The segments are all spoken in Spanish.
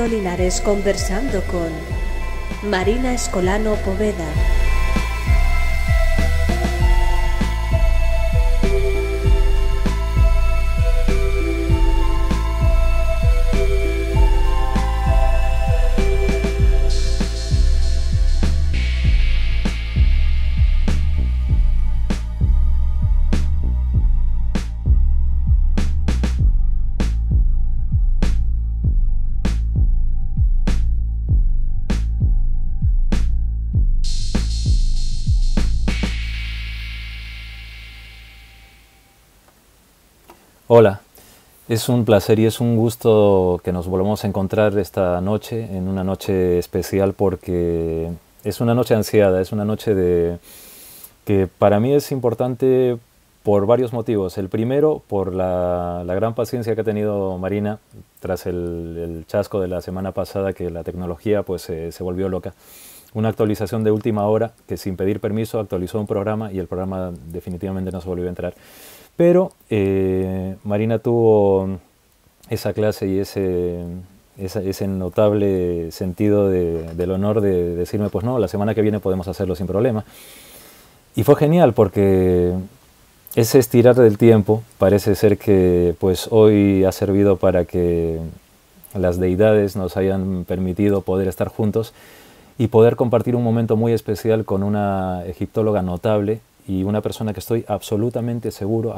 Ricardo Linares conversando con Marina Escolano Poveda. Hola, es un placer y es un gusto que nos volvamos a encontrar esta noche, en una noche especial porque es una noche ansiada, es una noche que para mí es importante por varios motivos. El primero, por la gran paciencia que ha tenido Marina tras el chasco de la semana pasada, que la tecnología pues se volvió loca. Una actualización de última hora que sin pedir permiso actualizó un programa y el programa definitivamente no se volvió a entrar. Pero Marina tuvo esa clase y ese notable sentido del honor de decirme, pues no, la semana que viene podemos hacerlo sin problema. Y fue genial porque ese estirar del tiempo parece ser que pues hoy ha servido para que las deidades nos hayan permitido poder estar juntos y poder compartir un momento muy especial con una egiptóloga notable y una persona que estoy absolutamente seguro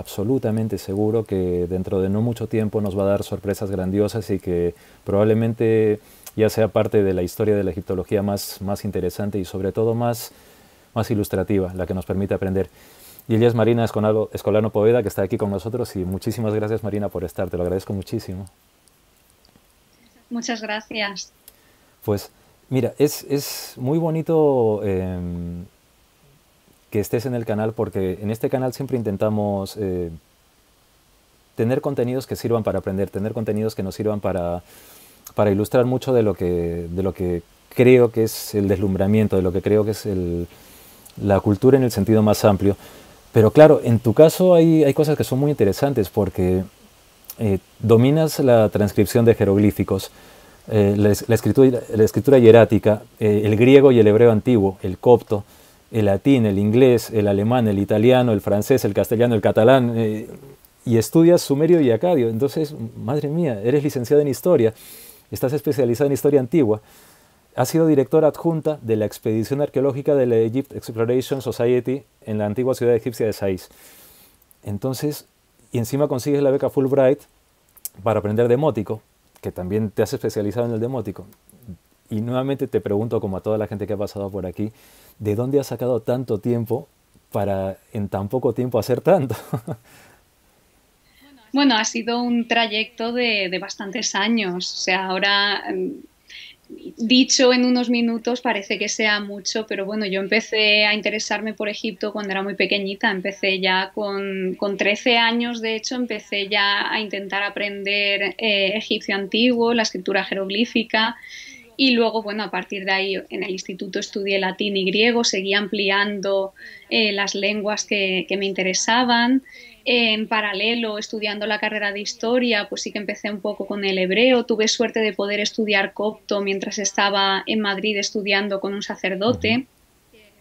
que dentro de no mucho tiempo nos va a dar sorpresas grandiosas y que probablemente ya sea parte de la historia de la egiptología más interesante y sobre todo más ilustrativa, la que nos permite aprender. Y ella es Marina Escolano Poveda, que está aquí con nosotros, y muchísimas gracias, Marina, por estar, te lo agradezco muchísimo. Muchas gracias. Pues mira, es muy bonito que estés en el canal, porque en este canal siempre intentamos tener contenidos que sirvan para aprender, tener contenidos que nos sirvan para ilustrar mucho de lo que creo que es el deslumbramiento, de lo que creo que es la cultura en el sentido más amplio. Pero claro, en tu caso hay cosas que son muy interesantes porque dominas la transcripción de jeroglíficos, la escritura hierática, el griego y el hebreo antiguo, el copto, el latín, el inglés, el alemán, el italiano, el francés, el castellano, el catalán, y estudias sumerio y acadio. Entonces, madre mía, eres licenciada en Historia, estás especializada en Historia Antigua, has sido directora adjunta de la expedición arqueológica de la Egypt Exploration Society en la antigua ciudad egipcia de Saís. Entonces, y encima consigues la beca Fulbright para aprender demótico, que también te has especializado en el demótico. Y nuevamente te pregunto, como a toda la gente que ha pasado por aquí, ¿de dónde has sacado tanto tiempo para en tan poco tiempo hacer tanto? Bueno, ha sido un trayecto de bastantes años. O sea, ahora, dicho en unos minutos, parece que sea mucho, pero bueno, yo empecé a interesarme por Egipto cuando era muy pequeñita. Empecé ya con 13 años, de hecho, empecé ya a intentar aprender egipcio antiguo, la escritura jeroglífica. Y luego, bueno, a partir de ahí en el instituto estudié latín y griego, seguí ampliando las lenguas que me interesaban. En paralelo, estudiando la carrera de Historia, pues sí que empecé un poco con el hebreo. Tuve suerte de poder estudiar copto mientras estaba en Madrid estudiando con un sacerdote.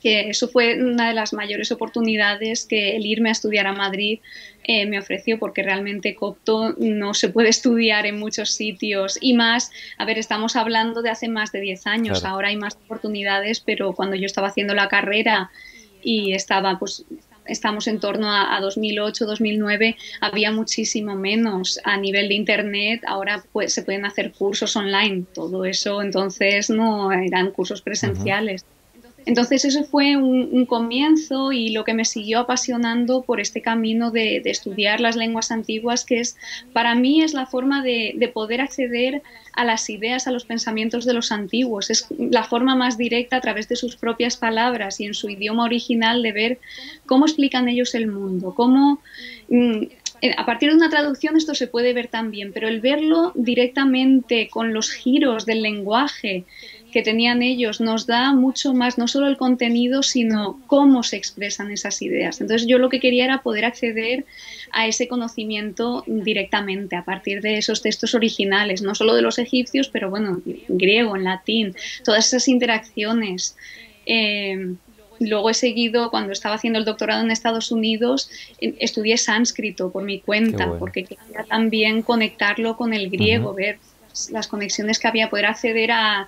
Que eso fue una de las mayores oportunidades que el irme a estudiar a Madrid me ofreció, porque realmente copto no se puede estudiar en muchos sitios y más, a ver, estamos hablando de hace más de 10 años, claro. Ahora hay más oportunidades, pero cuando yo estaba haciendo la carrera y estaba, pues estamos en torno a 2008, 2009, había muchísimo menos a nivel de internet, ahora pues se pueden hacer cursos online, todo eso, entonces no eran cursos presenciales. Uh-huh. Entonces eso fue un comienzo y lo que me siguió apasionando por este camino de estudiar las lenguas antiguas, que es, para mí es la forma de poder acceder a las ideas, a los pensamientos de los antiguos. Es la forma más directa a través de sus propias palabras y en su idioma original de ver cómo explican ellos el mundo, cómo... A partir de una traducción esto se puede ver también, pero el verlo directamente con los giros del lenguaje que tenían ellos nos da mucho más, no solo el contenido, sino cómo se expresan esas ideas. Entonces yo lo que quería era poder acceder a ese conocimiento directamente a partir de esos textos originales, no solo de los egipcios, pero bueno, en griego, en latín, todas esas interacciones. Luego he seguido, cuando estaba haciendo el doctorado en Estados Unidos, estudié sánscrito por mi cuenta, bueno, porque quería también conectarlo con el griego, ver las conexiones que había, poder acceder a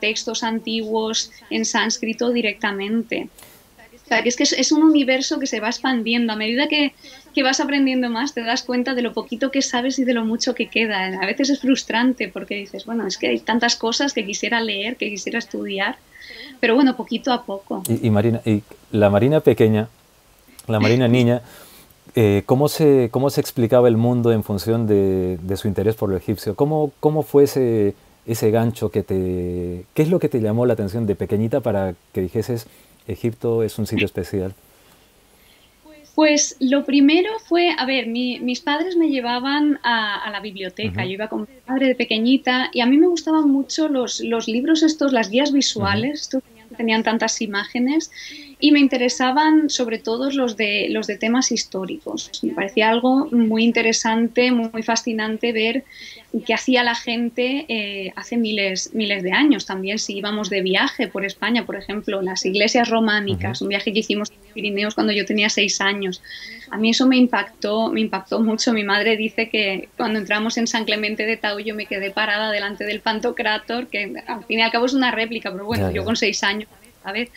textos antiguos en sánscrito directamente. O sea, es que es un universo que se va expandiendo. A medida que vas aprendiendo más, te das cuenta de lo poquito que sabes y de lo mucho que queda. A veces es frustrante porque dices, bueno, es que hay tantas cosas que quisiera leer, que quisiera estudiar. Pero bueno, poquito a poco. Y Marina, y la Marina pequeña, la Marina niña, ¿cómo se explicaba el mundo en función de su interés por lo egipcio? ¿Cómo fue ese gancho que te... ¿Qué es lo que te llamó la atención de pequeñita para que dijeses Egipto es un sitio especial? Pues lo primero fue, a ver, mis padres me llevaban a la biblioteca. Yo iba con mi padre de pequeñita y a mí me gustaban mucho los libros estos, las guías visuales, estos tenían tantas imágenes, y me interesaban sobre todo los de temas históricos. Me parecía algo muy interesante, muy fascinante ver qué hacía la gente hace miles de años. También si íbamos de viaje por España, por ejemplo, las iglesias románicas, un viaje que hicimos en los Pirineos cuando yo tenía 6 años. A mí eso me impactó mucho. Mi madre dice que cuando entramos en San Clemente de Tau yo me quedé parada delante del Pantocrátor, que al fin y al cabo es una réplica, pero bueno, yo con 6 años, a ver.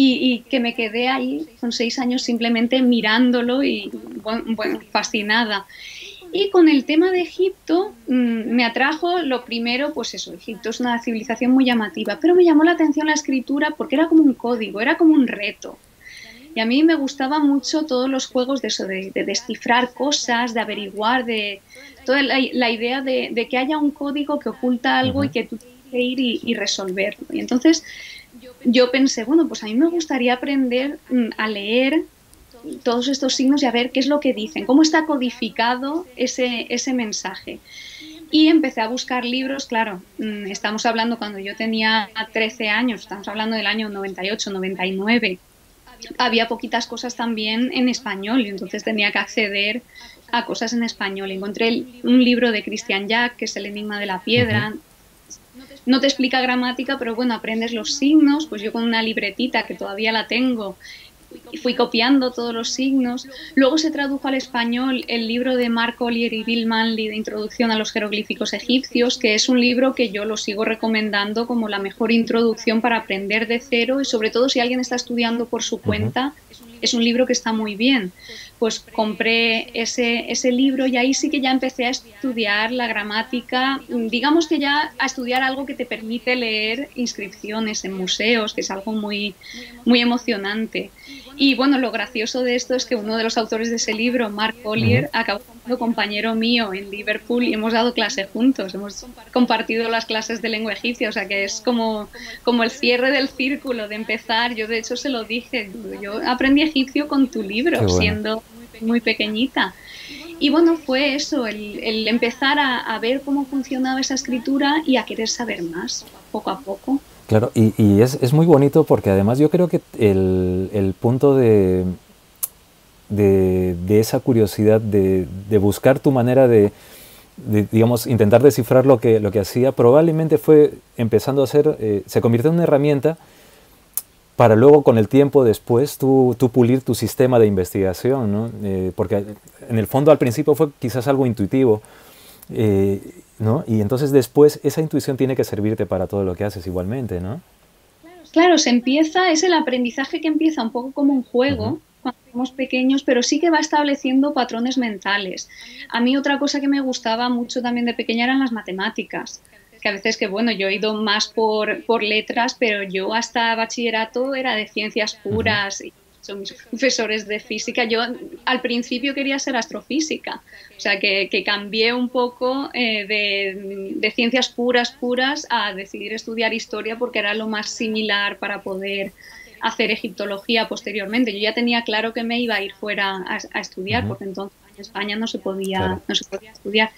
Y que me quedé ahí con 6 años simplemente mirándolo y, bueno, fascinada. Y con el tema de Egipto me atrajo lo primero, pues eso, Egipto es una civilización muy llamativa, pero me llamó la atención la escritura porque era como un código, era como un reto. Y a mí me gustaban mucho todos los juegos de eso, de descifrar cosas, de averiguar, de toda la idea de que haya un código que oculta algo y que tú tienes que ir y resolverlo. Y entonces... yo pensé, bueno, pues a mí me gustaría aprender a leer todos estos signos y a ver qué es lo que dicen, cómo está codificado ese mensaje. Y empecé a buscar libros, claro, estamos hablando cuando yo tenía 13 años, estamos hablando del año 98, 99. Había poquitas cosas también en español y entonces tenía que acceder a cosas en español. Encontré un libro de Christian Jacq, que es El Enigma de la Piedra. No te explica gramática, pero bueno, aprendes los signos. Pues yo con una libretita que todavía la tengo, fui copiando todos los signos. Luego se tradujo al español el libro de Mark Collier y Bill Manley de Introducción a los Jeroglíficos Egipcios, que es un libro que yo lo sigo recomendando como la mejor introducción para aprender de cero y sobre todo si alguien está estudiando por su cuenta. Es un libro que está muy bien. Pues compré ese libro y ahí sí que ya empecé a estudiar la gramática, digamos que ya a estudiar algo que te permite leer inscripciones en museos, que es algo muy, muy emocionante. Y bueno, lo gracioso de esto es que uno de los autores de ese libro, Mark Collier, acabó siendo compañero mío en Liverpool y hemos dado clase juntos, hemos compartido las clases de lengua egipcia, o sea que es como el cierre del círculo de empezar. Yo de hecho se lo dije, yo aprendí egipcio con tu libro, siendo muy pequeñita. Y bueno, fue eso, el empezar a ver cómo funcionaba esa escritura y a querer saber más, poco a poco. Claro, y es muy bonito porque además yo creo que el punto de esa curiosidad de buscar tu manera de digamos, intentar descifrar lo que hacía, probablemente fue empezando a hacer, se convirtió en una herramienta para luego con el tiempo después tú pulir tu sistema de investigación, ¿no? Porque en el fondo al principio fue quizás algo intuitivo, ¿no? Y entonces después esa intuición tiene que servirte para todo lo que haces igualmente, ¿no? Claro, es el aprendizaje que empieza un poco como un juego cuando somos pequeños, pero sí que va estableciendo patrones mentales. A mí otra cosa que me gustaba mucho también de pequeña eran las matemáticas, que a veces que bueno, yo he ido más por letras, pero yo hasta bachillerato era de ciencias puras y son mis profesores de física. Yo al principio quería ser astrofísica, o sea que cambié un poco de ciencias puras a decidir estudiar historia porque era lo más similar para poder hacer egiptología posteriormente. Yo ya tenía claro que me iba a ir fuera a estudiar porque entonces en España no se podía estudiar.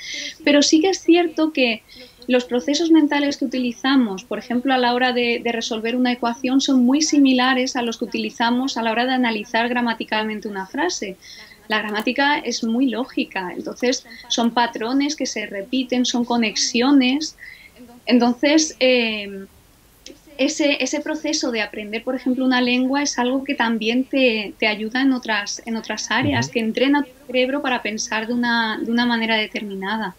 Pero sí que es cierto que los procesos mentales que utilizamos, por ejemplo, a la hora de resolver una ecuación, son muy similares a los que utilizamos a la hora de analizar gramaticalmente una frase. La gramática es muy lógica, entonces son patrones que se repiten, son conexiones. Entonces, ese proceso de aprender, por ejemplo, una lengua es algo que también te ayuda en otras áreas, que entrena tu cerebro para pensar de una manera determinada.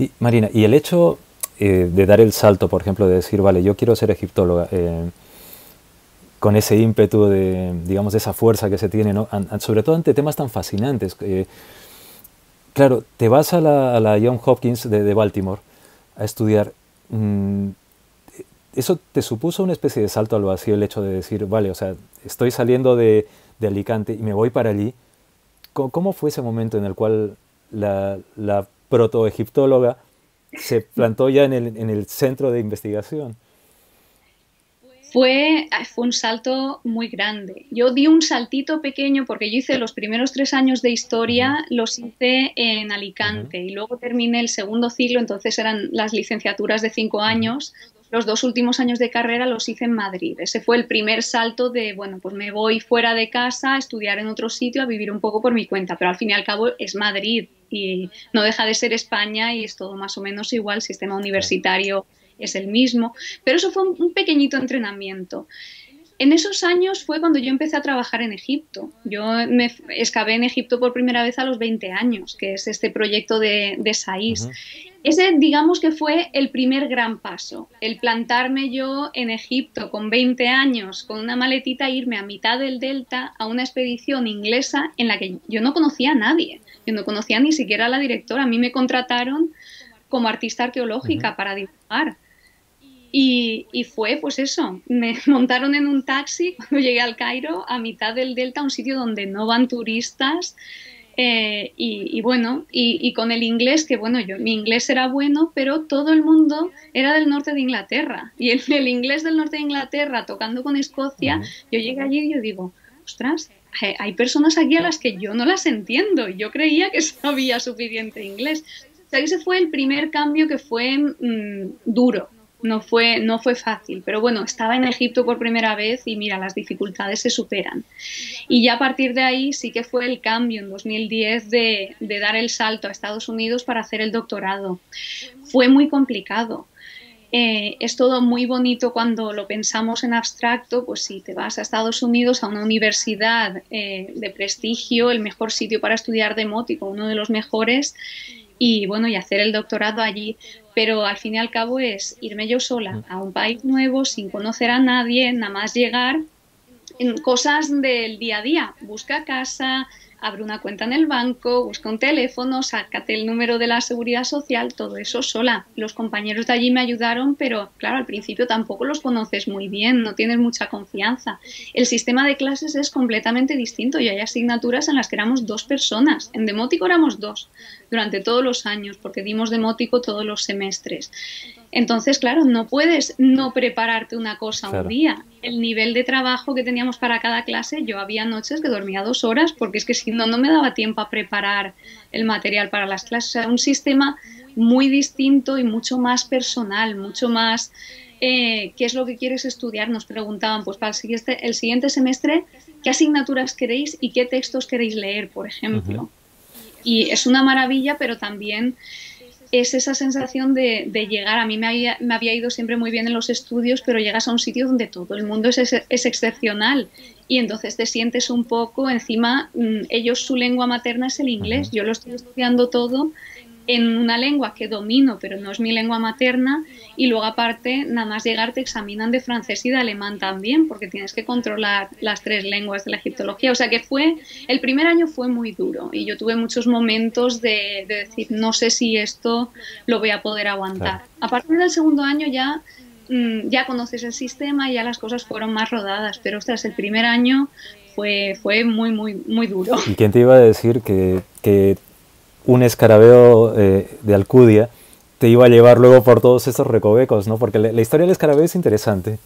Y, Marina, y el hecho de dar el salto, por ejemplo, de decir, vale, yo quiero ser egiptóloga, con ese ímpetu de, digamos, esa fuerza que se tiene, ¿no? Sobre todo ante temas tan fascinantes. Claro, te vas a la Johns Hopkins de Baltimore a estudiar. ¿Eso te supuso una especie de salto al vacío, el hecho de decir, vale, o sea, estoy saliendo de Alicante y me voy para allí? ¿Cómo fue ese momento en el cual la protoegiptóloga se plantó ya en el centro de investigación? Fue un salto muy grande. Yo di un saltito pequeño porque yo hice los primeros 3 años de historia, los hice en Alicante y luego terminé el segundo ciclo, entonces eran las licenciaturas de 5 años. Los 2 últimos años de carrera los hice en Madrid. Ese fue el primer salto de, bueno, pues me voy fuera de casa a estudiar en otro sitio, a vivir un poco por mi cuenta, pero al fin y al cabo es Madrid y no deja de ser España y es todo más o menos igual, el sistema universitario es el mismo, pero eso fue un pequeñito entrenamiento. En esos años fue cuando yo empecé a trabajar en Egipto. Yo me excavé en Egipto por primera vez a los 20 años, que es este proyecto de Saís. Ese, digamos que fue el primer gran paso, el plantarme yo en Egipto con 20 años, con una maletita, irme a mitad del delta a una expedición inglesa en la que yo no conocía a nadie, yo no conocía ni siquiera a la directora. A mí me contrataron como artista arqueológica para dibujar. Y fue, pues eso, me montaron en un taxi cuando llegué al Cairo, a mitad del delta, un sitio donde no van turistas, bueno, y con el inglés, que bueno, mi inglés era bueno, pero todo el mundo era del norte de Inglaterra, y el inglés del norte de Inglaterra tocando con Escocia, yo llegué allí y yo digo, ostras, hay personas aquí a las que yo no las entiendo, yo creía que sabía suficiente inglés. O sea, ese fue el primer cambio que fue duro. No fue fácil, pero bueno, estaba en Egipto por primera vez y mira, las dificultades se superan. Y ya a partir de ahí sí que fue el cambio en 2010 de dar el salto a Estados Unidos para hacer el doctorado. Fue muy complicado. Es todo muy bonito cuando lo pensamos en abstracto, pues si te vas a Estados Unidos a una universidad de prestigio, el mejor sitio para estudiar demótico, uno de los mejores, y bueno, y hacer el doctorado allí, pero al fin y al cabo es irme yo sola a un país nuevo, sin conocer a nadie, nada más llegar, en cosas del día a día, busca casa, abre una cuenta en el banco, busca un teléfono, sácate el número de la seguridad social, todo eso sola. Los compañeros de allí me ayudaron, pero claro, al principio tampoco los conoces muy bien, no tienes mucha confianza. El sistema de clases es completamente distinto y hay asignaturas en las que éramos 2 personas. En demótico éramos 2 durante todos los años, porque dimos demótico todos los semestres. Entonces, claro, no puedes no prepararte una cosa un día. El nivel de trabajo que teníamos para cada clase, yo había noches que dormía 2 horas porque es que si no, no me daba tiempo a preparar el material para las clases. O sea, un sistema muy distinto y mucho más personal, mucho más ¿qué es lo que quieres estudiar? Nos preguntaban, pues para el siguiente semestre, ¿qué asignaturas queréis y qué textos queréis leer, por ejemplo? Y es una maravilla, pero también es esa sensación de llegar. A mí me había ido siempre muy bien en los estudios, pero llegas a un sitio donde todo el mundo es excepcional y entonces te sientes un poco, encima ellos su lengua materna es el inglés, yo lo estoy estudiando todo en una lengua que domino pero no es mi lengua materna y luego aparte nada más llegar te examinan de francés y de alemán también porque tienes que controlar las 3 lenguas de la egiptología. O sea que fue, el primer año fue muy duro y yo tuve muchos momentos de decir no sé si esto lo voy a poder aguantar. Claro. A partir del segundo año ya conoces el sistema y ya las cosas fueron más rodadas, pero ostras, el primer año fue muy duro. ¿Y quién te iba a decir que un escarabeo de Alcudia te iba a llevar luego por todos estos recovecos, ¿no? Porque la historia del escarabeo es interesante.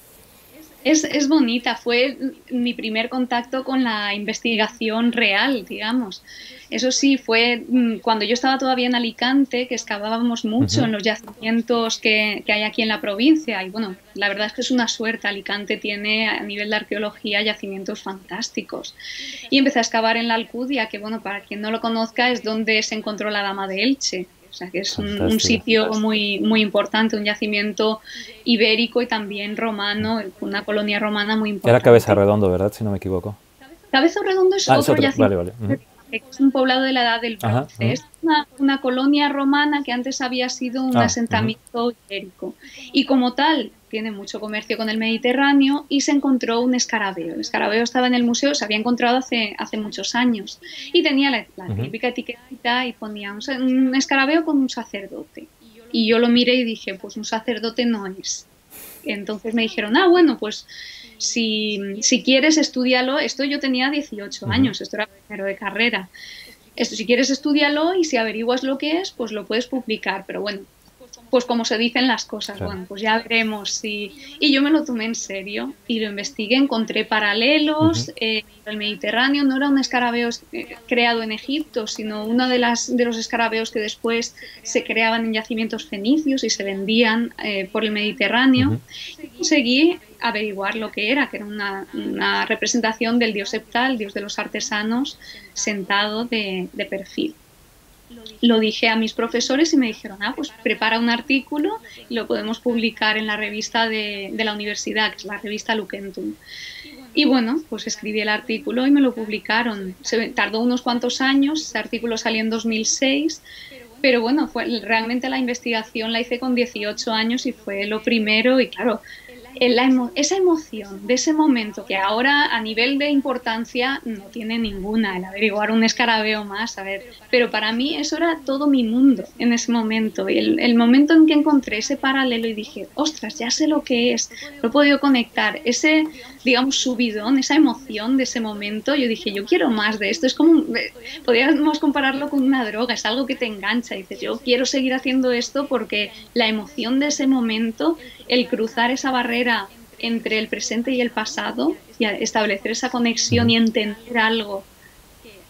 Es bonita, fue mi primer contacto con la investigación real, digamos. Eso sí, fue cuando yo estaba todavía en Alicante, que excavábamos mucho en los yacimientos que hay aquí en la provincia. Y bueno, la verdad es que es una suerte. Alicante tiene a nivel de arqueología yacimientos fantásticos. Y empecé a excavar en la Alcudia, que bueno, para quien no lo conozca, es donde se encontró la Dama de Elche. O sea, que es un sitio muy, muy importante, un yacimiento ibérico y también romano, una colonia romana muy importante. Era Cabeza Redondo, ¿verdad? Si no me equivoco. Cabeza Redondo es otro yacimiento. Vale, vale. Es un poblado de la Edad del Bronce. Ajá. Es una colonia romana que antes había sido un asentamiento ibérico. Y como tal, tiene mucho comercio con el Mediterráneo y se encontró un escarabeo. El escarabeo estaba en el museo, se había encontrado hace muchos años. Y tenía la típica etiquetita y ponía un escarabeo con un sacerdote. Y yo lo miré y dije, pues un sacerdote no es. Entonces me dijeron, ah, bueno, pues si quieres, estudialo. Esto yo tenía 18 años, esto era primero de carrera. Esto, si quieres, estudialo y si averiguas lo que es, pues lo puedes publicar. Pero bueno, pues como se dicen las cosas, bueno, pues ya veremos. Y yo me lo tomé en serio y lo investigué, encontré paralelos. El Mediterráneo no era un escarabeo creado en Egipto, sino uno de los escarabeos que después se creaban en yacimientos fenicios y se vendían por el Mediterráneo. Y conseguí averiguar lo que era una representación del dios Ptah, el dios de los artesanos, sentado de perfil. Lo dije a mis profesores y me dijeron, ah, pues prepara un artículo y lo podemos publicar en la revista de la universidad, que es la revista Lucentum. Y bueno, pues escribí el artículo y me lo publicaron. Tardó unos cuantos años, ese artículo salió en 2006, pero bueno, realmente la investigación la hice con 18 años y fue lo primero y claro, esa emoción de ese momento que ahora a nivel de importancia no tiene ninguna, el averiguar un escarabeo más, a ver, pero para mí eso era todo mi mundo en ese momento y el momento en que encontré ese paralelo y dije, ostras, ya sé lo que es, lo he podido conectar, ese, digamos, subidón, esa emoción de ese momento, yo dije, yo quiero más de esto, es como, podríamos compararlo con una droga, es algo que te engancha, y dices, yo quiero seguir haciendo esto porque la emoción de ese momento, el cruzar esa barrera entre el presente y el pasado y establecer esa conexión y entender algo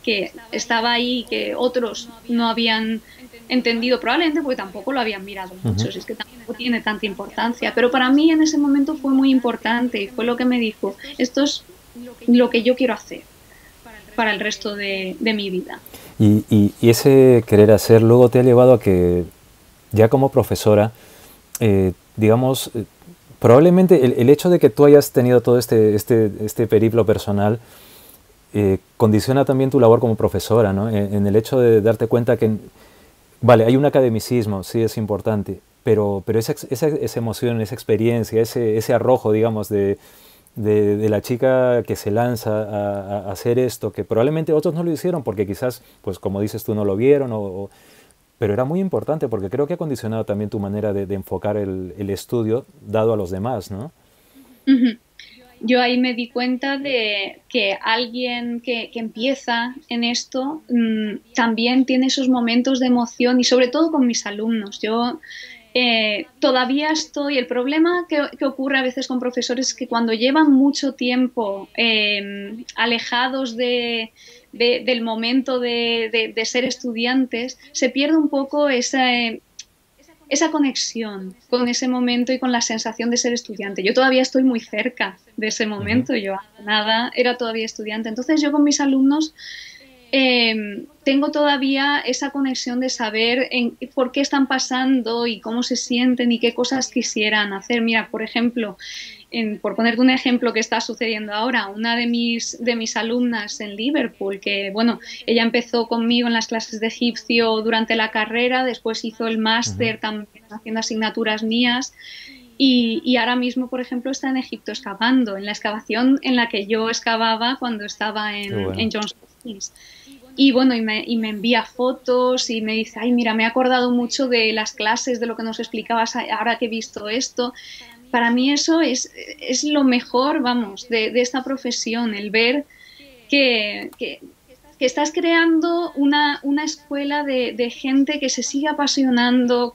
que estaba ahí que otros no habían entendido, probablemente porque tampoco lo habían mirado muchos, es que tampoco tiene tanta importancia, pero para mí en ese momento fue muy importante y fue lo que me dijo, esto es lo que yo quiero hacer para el resto de mi vida. Y ese querer hacer luego te ha llevado a que ya como profesora, digamos, probablemente el hecho de que tú hayas tenido todo este periplo personal condiciona también tu labor como profesora, ¿no? En el hecho de darte cuenta que, vale, hay un academicismo, sí es importante, pero esa emoción, esa experiencia, ese arrojo, digamos, de la chica que se lanza a hacer esto, que probablemente otros no lo hicieron porque quizás, pues como dices tú, no lo vieron pero era muy importante porque creo que ha condicionado también tu manera de enfocar el estudio dado a los demás, ¿no? Yo ahí me di cuenta de que alguien que empieza en esto también tiene esos momentos de emoción y sobre todo con mis alumnos. Yo todavía estoy... El problema que ocurre a veces con profesores es que cuando llevan mucho tiempo alejados del momento de ser estudiantes, se pierde un poco esa conexión con ese momento y con la sensación de ser estudiante. Yo todavía estoy muy cerca de ese momento, yo nada, era todavía estudiante. Entonces yo con mis alumnos tengo todavía esa conexión de saber por qué están pasando y cómo se sienten y qué cosas quisieran hacer. Mira, por ejemplo, por ponerte un ejemplo que está sucediendo ahora, una de mis alumnas en Liverpool, que bueno, ella empezó conmigo en las clases de egipcio durante la carrera, después hizo el máster también haciendo asignaturas mías y ahora mismo, por ejemplo, está en Egipto excavando, en la excavación en la que yo excavaba cuando estaba en Johns Hopkins. Y bueno, y me envía fotos y me dice, ay, mira, me he acordado mucho de las clases, de lo que nos explicabas ahora que he visto esto. Para mí eso es lo mejor, vamos, de esta profesión, el ver que estás creando una escuela de gente que se sigue apasionando,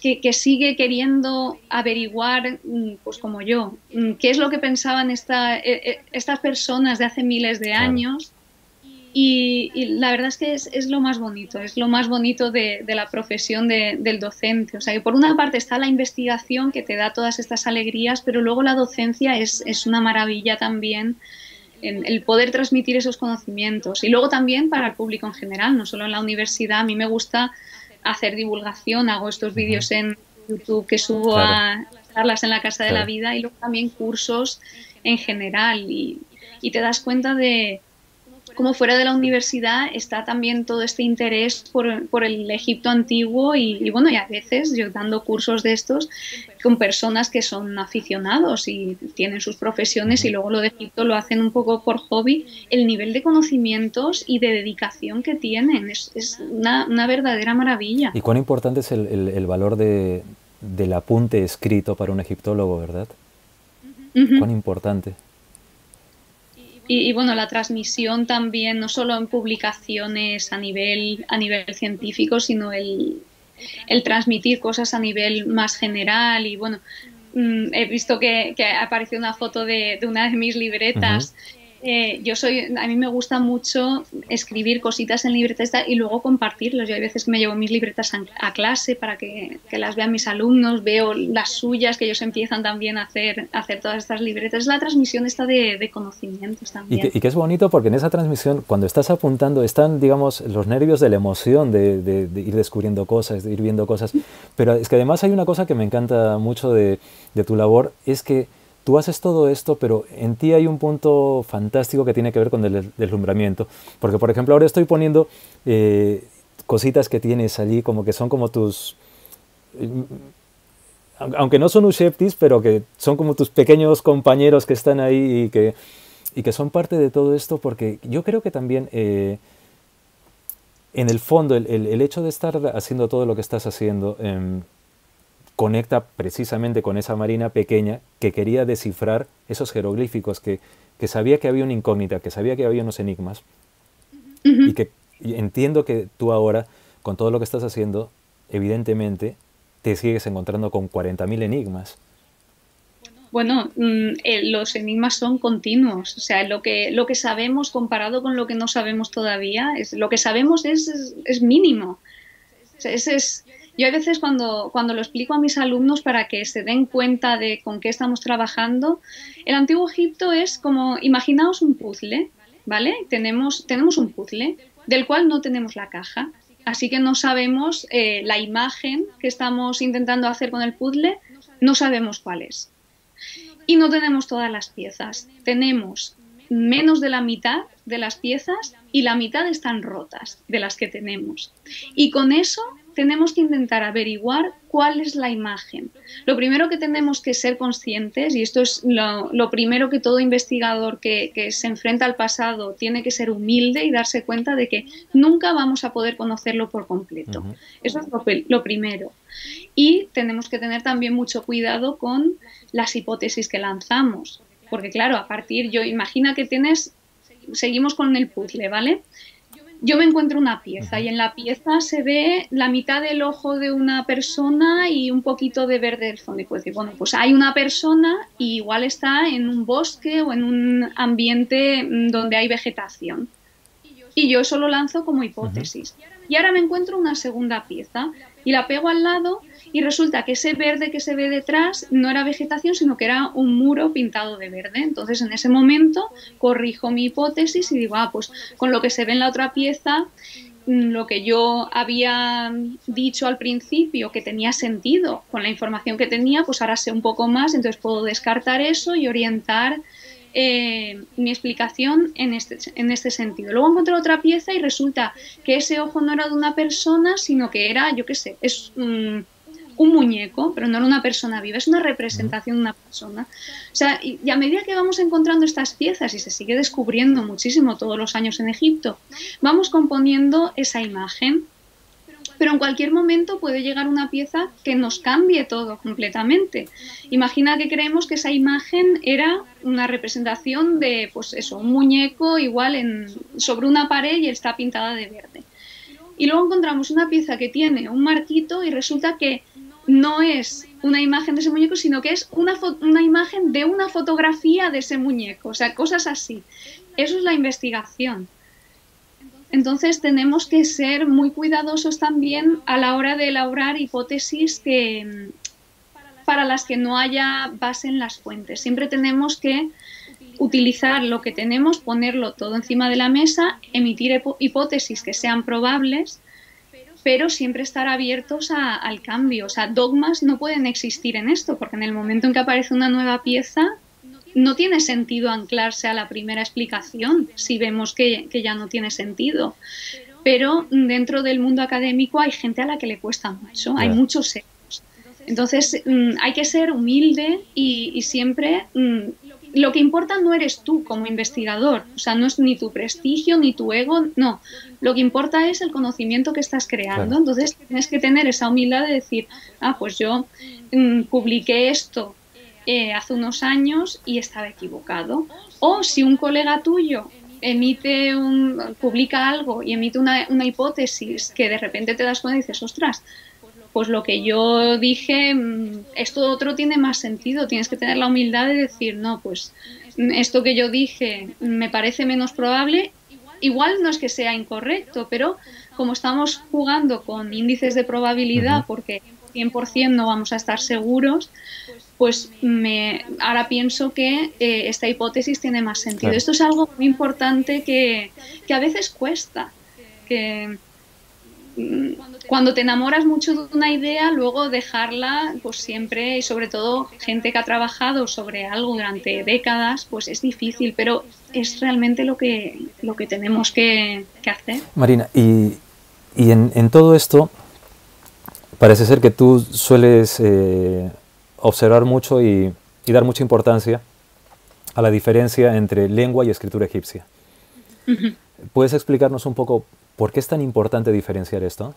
que sigue queriendo averiguar, pues como yo, qué es lo que pensaban estas personas de hace miles de años. Y la verdad es que es lo más bonito, de la profesión del docente. O sea, que por una parte está la investigación que te da todas estas alegrías, pero luego la docencia es una maravilla también, el poder transmitir esos conocimientos. Y luego también para el público en general, no solo en la universidad. A mí me gusta hacer divulgación, hago estos vídeos en YouTube que subo a las charlas en la Casa de la Vida, y luego también cursos en general. Y te das cuenta de como fuera de la universidad está también todo este interés por el Egipto antiguo y bueno, y a veces yo dando cursos de estos con personas que son aficionados y tienen sus profesiones y luego lo de Egipto lo hacen un poco por hobby. El nivel de conocimientos y de dedicación que tienen es una verdadera maravilla. ¿Y cuán importante es el valor del apunte escrito para un egiptólogo, verdad? ¿Cuán importante? Y bueno, la transmisión también, no solo en publicaciones a nivel científico, sino el transmitir cosas a nivel más general. Y bueno, he visto que apareció una foto de una de mis libretas. A mí me gusta mucho escribir cositas en libretas y luego compartirlos. Yo hay veces que me llevo mis libretas a clase para que las vean mis alumnos, veo las suyas, que ellos empiezan también a hacer todas estas libretas. Es la transmisión esta de conocimientos también. Y que es bonito porque en esa transmisión, cuando estás apuntando, están, digamos, los nervios de la emoción de ir descubriendo cosas, de ir viendo cosas. Pero es que además hay una cosa que me encanta mucho de tu labor, es que tú haces todo esto, pero en ti hay un punto fantástico que tiene que ver con el deslumbramiento. Porque, por ejemplo, ahora estoy poniendo cositas que tienes allí, como que son como tus... aunque no son usheptis, pero que son como tus pequeños compañeros que están ahí y que son parte de todo esto, porque yo creo que también, en el fondo, el hecho de estar haciendo todo lo que estás haciendo... conecta precisamente con esa Marina pequeña que quería descifrar esos jeroglíficos, que sabía que había una incógnita, que sabía que había unos enigmas. Y entiendo que tú ahora, con todo lo que estás haciendo, evidentemente te sigues encontrando con 40.000 enigmas. Bueno, los enigmas son continuos. O sea, lo que sabemos comparado con lo que no sabemos todavía, lo que sabemos es mínimo. O sea, yo a veces cuando lo explico a mis alumnos para que se den cuenta de con qué estamos trabajando, el antiguo Egipto es como, imaginaos un puzzle, ¿vale? Tenemos un puzzle del cual no tenemos la caja, así que no sabemos la imagen que estamos intentando hacer con el puzzle, no sabemos cuál es. Y no tenemos todas las piezas, tenemos menos de la mitad de las piezas y la mitad están rotas de las que tenemos. Y con eso tenemos que intentar averiguar cuál es la imagen. Lo primero que tenemos que ser conscientes, y esto es lo primero que todo investigador que se enfrenta al pasado tiene que ser humilde y darse cuenta de que nunca vamos a poder conocerlo por completo. Eso es lo primero. Y tenemos que tener también mucho cuidado con las hipótesis que lanzamos. Porque claro, imagina que seguimos con el puzzle, ¿vale? Yo me encuentro una pieza y en la pieza se ve la mitad del ojo de una persona y un poquito de verde del fondo. Y puedo decir, bueno, pues hay una persona y igual está en un bosque o en un ambiente donde hay vegetación. Y yo eso lo lanzo como hipótesis. Y ahora me encuentro una segunda pieza y la pego al lado y resulta que ese verde que se ve detrás no era vegetación, sino que era un muro pintado de verde. Entonces, en ese momento, corrijo mi hipótesis y digo, pues con lo que se ve en la otra pieza, lo que yo había dicho al principio que tenía sentido con la información que tenía, pues ahora sé un poco más, entonces puedo descartar eso y orientar mi explicación en este sentido. Luego encuentro otra pieza y resulta que ese ojo no era de una persona, sino que era, yo qué sé, es un muñeco, pero no era una persona viva, es una representación de una persona. O sea, y a medida que vamos encontrando estas piezas, y se sigue descubriendo muchísimo todos los años en Egipto, vamos componiendo esa imagen, pero en cualquier momento puede llegar una pieza que nos cambie todo completamente. Imagina que creemos que esa imagen era una representación de, pues eso, un muñeco igual sobre una pared y está pintada de verde. Y luego encontramos una pieza que tiene un marquito y resulta que no es una imagen de ese muñeco, sino que es una imagen de una fotografía de ese muñeco, o sea, cosas así. Eso es la investigación. Entonces tenemos que ser muy cuidadosos también a la hora de elaborar hipótesis que, para las que no haya base en las fuentes. Siempre tenemos que utilizar lo que tenemos, ponerlo todo encima de la mesa, emitir hipótesis que sean probables, pero siempre estar abiertos al cambio. O sea, dogmas no pueden existir en esto, porque en el momento en que aparece una nueva pieza, no tiene sentido anclarse a la primera explicación, si vemos que ya no tiene sentido. Pero dentro del mundo académico hay gente a la que le cuesta mucho, hay muchos egos. Entonces, hay que ser humilde y siempre... Lo que importa no eres tú como investigador, o sea, no es ni tu prestigio, ni tu ego, no. Lo que importa es el conocimiento que estás creando, claro. Entonces tienes que tener esa humildad de decir, ah, pues yo publiqué esto hace unos años y estaba equivocado. O si un colega tuyo publica algo y emite una hipótesis que de repente te das cuenta y dices, ostras, pues lo que yo dije, esto otro tiene más sentido. Tienes que tener la humildad de decir, no, pues esto que yo dije me parece menos probable. Igual no es que sea incorrecto, pero como estamos jugando con índices de probabilidad, porque 100% no vamos a estar seguros, pues ahora pienso que esta hipótesis tiene más sentido. Claro. Esto es algo muy importante que a veces cuesta, que... Cuando te enamoras mucho de una idea, luego dejarla, pues siempre, y sobre todo gente que ha trabajado sobre algo durante décadas, pues es difícil, pero es realmente lo que tenemos que hacer. Marina, y en todo esto, parece ser que tú sueles observar mucho y dar mucha importancia a la diferencia entre lengua y escritura egipcia. Uh-huh. ¿Puedes explicarnos un poco por qué es tan importante diferenciar esto?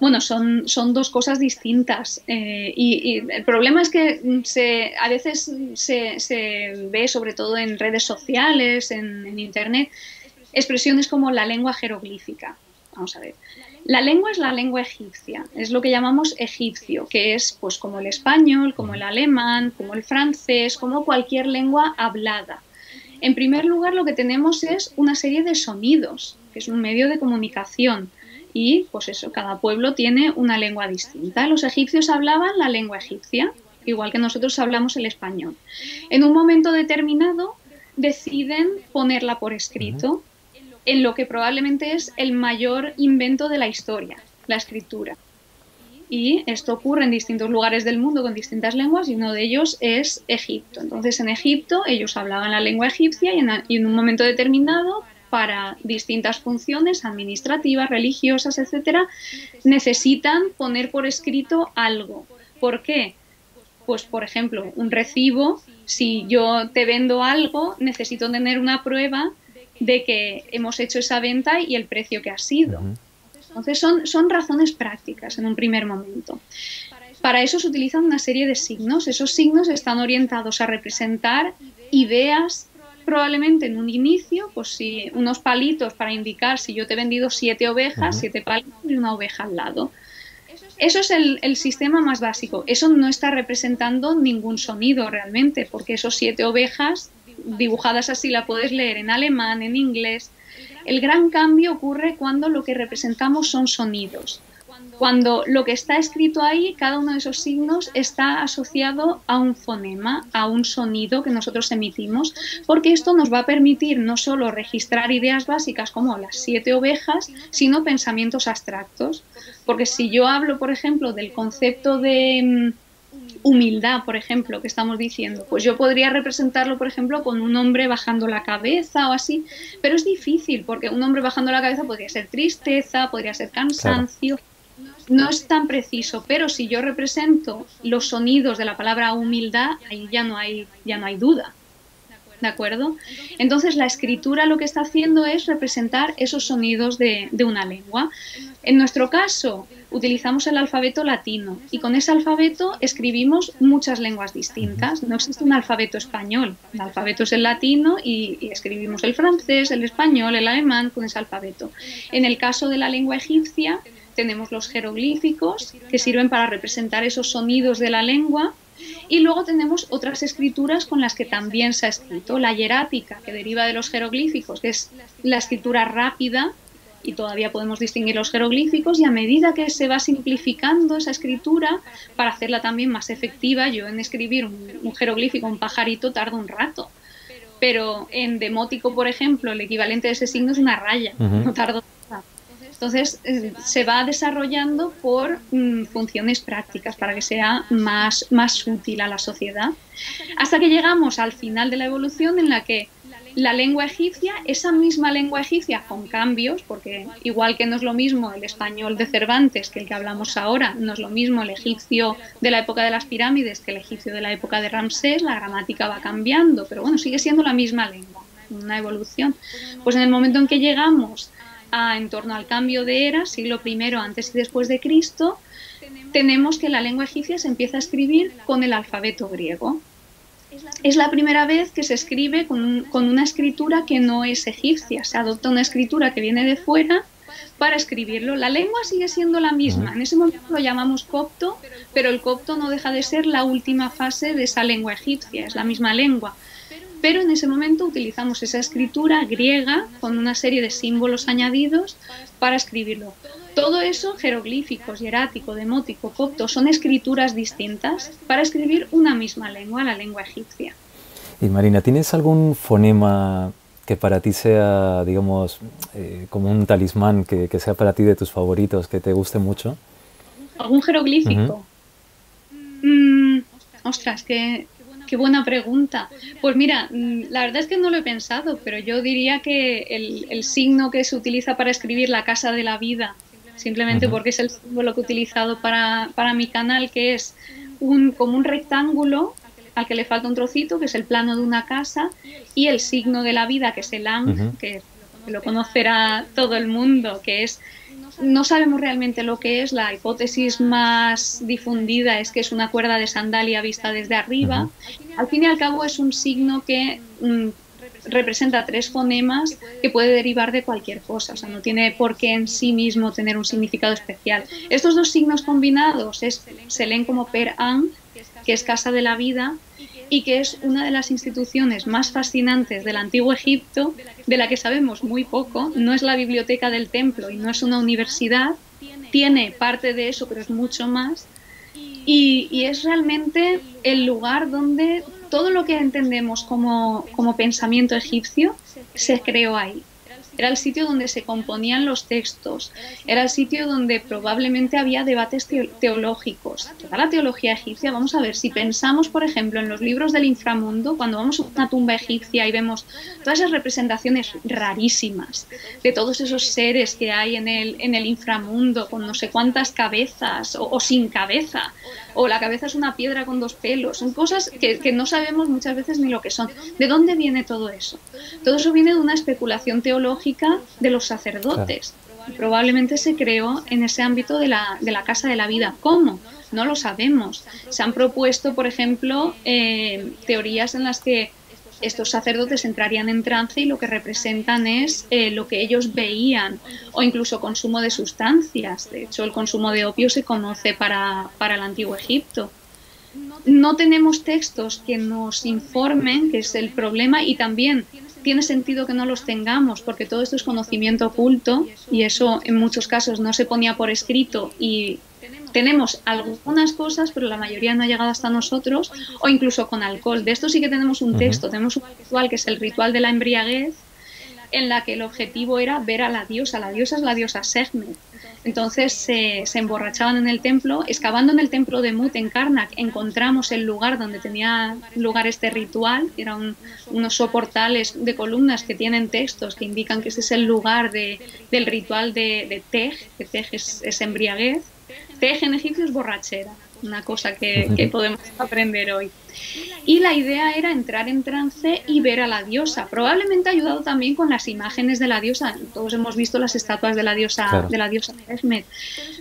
Bueno, son dos cosas distintas y el problema es que a veces se ve, sobre todo en redes sociales, en internet, expresiones como la lengua jeroglífica. Vamos a ver. La lengua es la lengua egipcia, es lo que llamamos egipcio, que es pues como el español, como el alemán, como el francés, como cualquier lengua hablada. En primer lugar, lo que tenemos es una serie de sonidos, que es un medio de comunicación. Y, pues eso, cada pueblo tiene una lengua distinta. Los egipcios hablaban la lengua egipcia, igual que nosotros hablamos el español. En un momento determinado, deciden ponerla por escrito, en lo que probablemente es el mayor invento de la historia, la escritura. Y esto ocurre en distintos lugares del mundo con distintas lenguas y uno de ellos es Egipto. Entonces en Egipto ellos hablaban la lengua egipcia y en un momento determinado para distintas funciones administrativas, religiosas, etcétera, necesitan poner por escrito algo. ¿Por qué? Pues por ejemplo un recibo, si yo te vendo algo necesito tener una prueba de que hemos hecho esa venta y el precio que ha sido. Entonces son razones prácticas en un primer momento. Para eso se utilizan una serie de signos. Esos signos están orientados a representar ideas, probablemente en un inicio, pues si unos palitos para indicar si yo te he vendido 7 ovejas, 7 palitos y una oveja al lado. Eso es el sistema más básico. Eso no está representando ningún sonido realmente, porque esos 7 ovejas dibujadas así la puedes leer en alemán, en inglés. El gran cambio ocurre cuando lo que representamos son sonidos. Cuando lo que está escrito ahí, cada uno de esos signos está asociado a un fonema, a un sonido que nosotros emitimos, porque esto nos va a permitir no solo registrar ideas básicas como las 7 ovejas, sino pensamientos abstractos. Porque si yo hablo, por ejemplo, del concepto de humildad, por ejemplo, que estamos diciendo, pues yo podría representarlo, por ejemplo, con un hombre bajando la cabeza o así, pero es difícil porque un hombre bajando la cabeza podría ser tristeza, podría ser cansancio, claro. No es tan preciso, pero si yo represento los sonidos de la palabra humildad, ahí ya no hay duda, ¿de acuerdo? Entonces la escritura lo que está haciendo es representar esos sonidos de una lengua. En nuestro caso utilizamos el alfabeto latino y con ese alfabeto escribimos muchas lenguas distintas. No existe un alfabeto español, el alfabeto es el latino y escribimos el francés, el español, el alemán con ese alfabeto. En el caso de la lengua egipcia tenemos los jeroglíficos, que sirven para representar esos sonidos de la lengua, y luego tenemos otras escrituras con las que también se ha escrito, la hierática, que deriva de los jeroglíficos, que es la escritura rápida, y todavía podemos distinguir los jeroglíficos, y a medida que se va simplificando esa escritura, para hacerla también más efectiva, yo en escribir un jeroglífico, un pajarito, tardo un rato, pero en demótico, por ejemplo, el equivalente de ese signo es una raya, no tardo nada. Entonces se va desarrollando por funciones prácticas para que sea más útil a la sociedad, hasta que llegamos al final de la evolución en la que la lengua egipcia, esa misma lengua egipcia con cambios, porque igual que no es lo mismo el español de Cervantes que el que hablamos ahora, no es lo mismo el egipcio de la época de las pirámides que el egipcio de la época de Ramsés, la gramática va cambiando, pero bueno, sigue siendo la misma lengua, una evolución. Pues en el momento en que llegamos a, en torno al cambio de era, siglo I antes y después de Cristo, tenemos que la lengua egipcia se empieza a escribir con el alfabeto griego. Es la primera vez que se escribe con una escritura que no es egipcia, se adopta una escritura que viene de fuera para escribirlo. La lengua sigue siendo la misma, en ese momento lo llamamos copto, pero el copto no deja de ser la última fase de esa lengua egipcia, es la misma lengua. Pero en ese momento utilizamos esa escritura griega con una serie de símbolos añadidos para escribirlo. Todo eso, jeroglíficos, hierático, demótico, copto, son escrituras distintas para escribir una misma lengua, la lengua egipcia. Y Marina, ¿tienes algún fonema que para ti sea, digamos, como un talismán, que sea para ti de tus favoritos, que te guste mucho? ¿Algún jeroglífico? Ostras, que... Qué buena pregunta. Pues mira, la verdad es que no lo he pensado, pero yo diría que el signo que se utiliza para escribir la Casa de la Vida, simplemente porque es el símbolo que he utilizado para mi canal, que es como un rectángulo al que le falta un trocito, que es el plano de una casa, y el signo de la vida, que es el ang, que lo conocerá todo el mundo, que es... No sabemos realmente lo que es, la hipótesis más difundida es que es una cuerda de sandalia vista desde arriba. Al fin y al cabo es un signo que representa tres fonemas que puede derivar de cualquier cosa, o sea, no tiene por qué en sí mismo tener un significado especial. Estos dos signos combinados se leen como Per Ang, que es Casa de la Vida, y que es una de las instituciones más fascinantes del Antiguo Egipto, de la que sabemos muy poco. No es la biblioteca del templo y no es una universidad, tiene parte de eso, pero es mucho más, y es realmente el lugar donde todo lo que entendemos como pensamiento egipcio se creó ahí. Era el sitio donde se componían los textos, era el sitio donde probablemente había debates teológicos. Toda la teología egipcia, vamos a ver, si pensamos, por ejemplo, en los libros del inframundo, cuando vamos a una tumba egipcia y vemos todas esas representaciones rarísimas de todos esos seres que hay en el inframundo, con no sé cuántas cabezas o sin cabeza, o la cabeza es una piedra con dos pelos, son cosas que no sabemos muchas veces ni lo que son. ¿De dónde viene todo eso? Todo eso viene de una especulación teológica de los sacerdotes. Claro. Probablemente se creó en ese ámbito de la Casa de la Vida. ¿Cómo? No lo sabemos. Se han propuesto, por ejemplo, teorías en las que estos sacerdotes entrarían en trance y lo que representan es lo que ellos veían, o incluso consumo de sustancias. De hecho, el consumo de opio se conoce para el Antiguo Egipto. No tenemos textos que nos informen, que es el problema, y también tiene sentido que no los tengamos, porque todo esto es conocimiento oculto y eso en muchos casos no se ponía por escrito, y tenemos algunas cosas, pero la mayoría no ha llegado hasta nosotros, o incluso con alcohol. De esto sí que tenemos un texto, tenemos un ritual que es el ritual de la embriaguez, en la que el objetivo era ver a la diosa. La diosa es la diosa Sekhmet. Entonces se emborrachaban en el templo. Excavando en el templo de Mut en Karnak encontramos el lugar donde tenía lugar este ritual. Eran unos soportales de columnas que tienen textos que indican que ese es el lugar del ritual de Tej, que Tej es embriaguez. Tej en egipcio es borrachera. una cosa que podemos aprender hoy. Y la idea era entrar en trance y ver a la diosa, probablemente ayudado también con las imágenes de la diosa. Todos hemos visto las estatuas de la diosa, claro, de la diosa Sekhmet,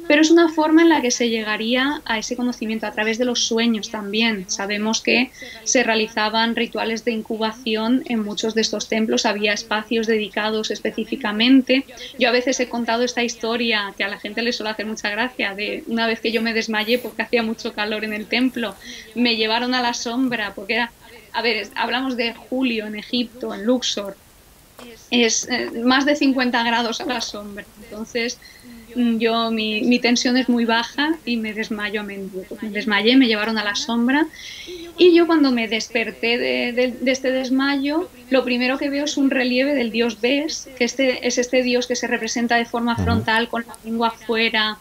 pero es una forma en la que se llegaría a ese conocimiento a través de los sueños también. Sabemos que se realizaban rituales de incubación en muchos de estos templos, había espacios dedicados específicamente. Yo a veces he contado esta historia que a la gente le suele hacer mucha gracia, de una vez que yo me desmayé porque hacía mucho calor en el templo, me llevaron a la sombra, porque era, a ver, hablamos de julio en Egipto, en Luxor, es más de 50 grados a la sombra, entonces yo, mi tensión es muy baja y me desmayo a menudo. Me desmayé, me llevaron a la sombra y yo cuando me desperté de este desmayo, lo primero que veo es un relieve del dios Bes, que es este dios que se representa de forma frontal con la lengua afuera.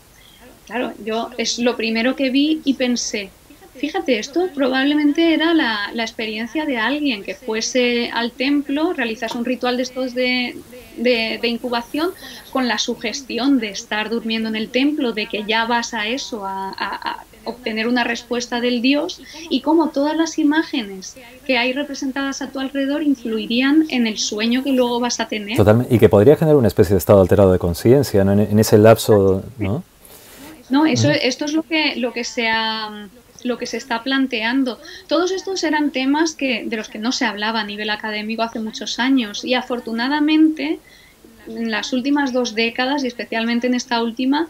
Claro, yo es lo primero que vi y pensé, fíjate, esto probablemente era la experiencia de alguien que fuese al templo, realizase un ritual de estos de incubación con la sugestión de estar durmiendo en el templo, de que ya vas a eso, a obtener una respuesta del dios, y cómo todas las imágenes que hay representadas a tu alrededor influirían en el sueño que luego vas a tener. Totalmente, y que podría generar una especie de estado alterado de conciencia, ¿no? En ese lapso, ¿no? No, esto es lo que se ha... lo que se está planteando. Todos estos eran temas de los que no se hablaba a nivel académico hace muchos años, y afortunadamente en las últimas 2 décadas, y especialmente en esta última,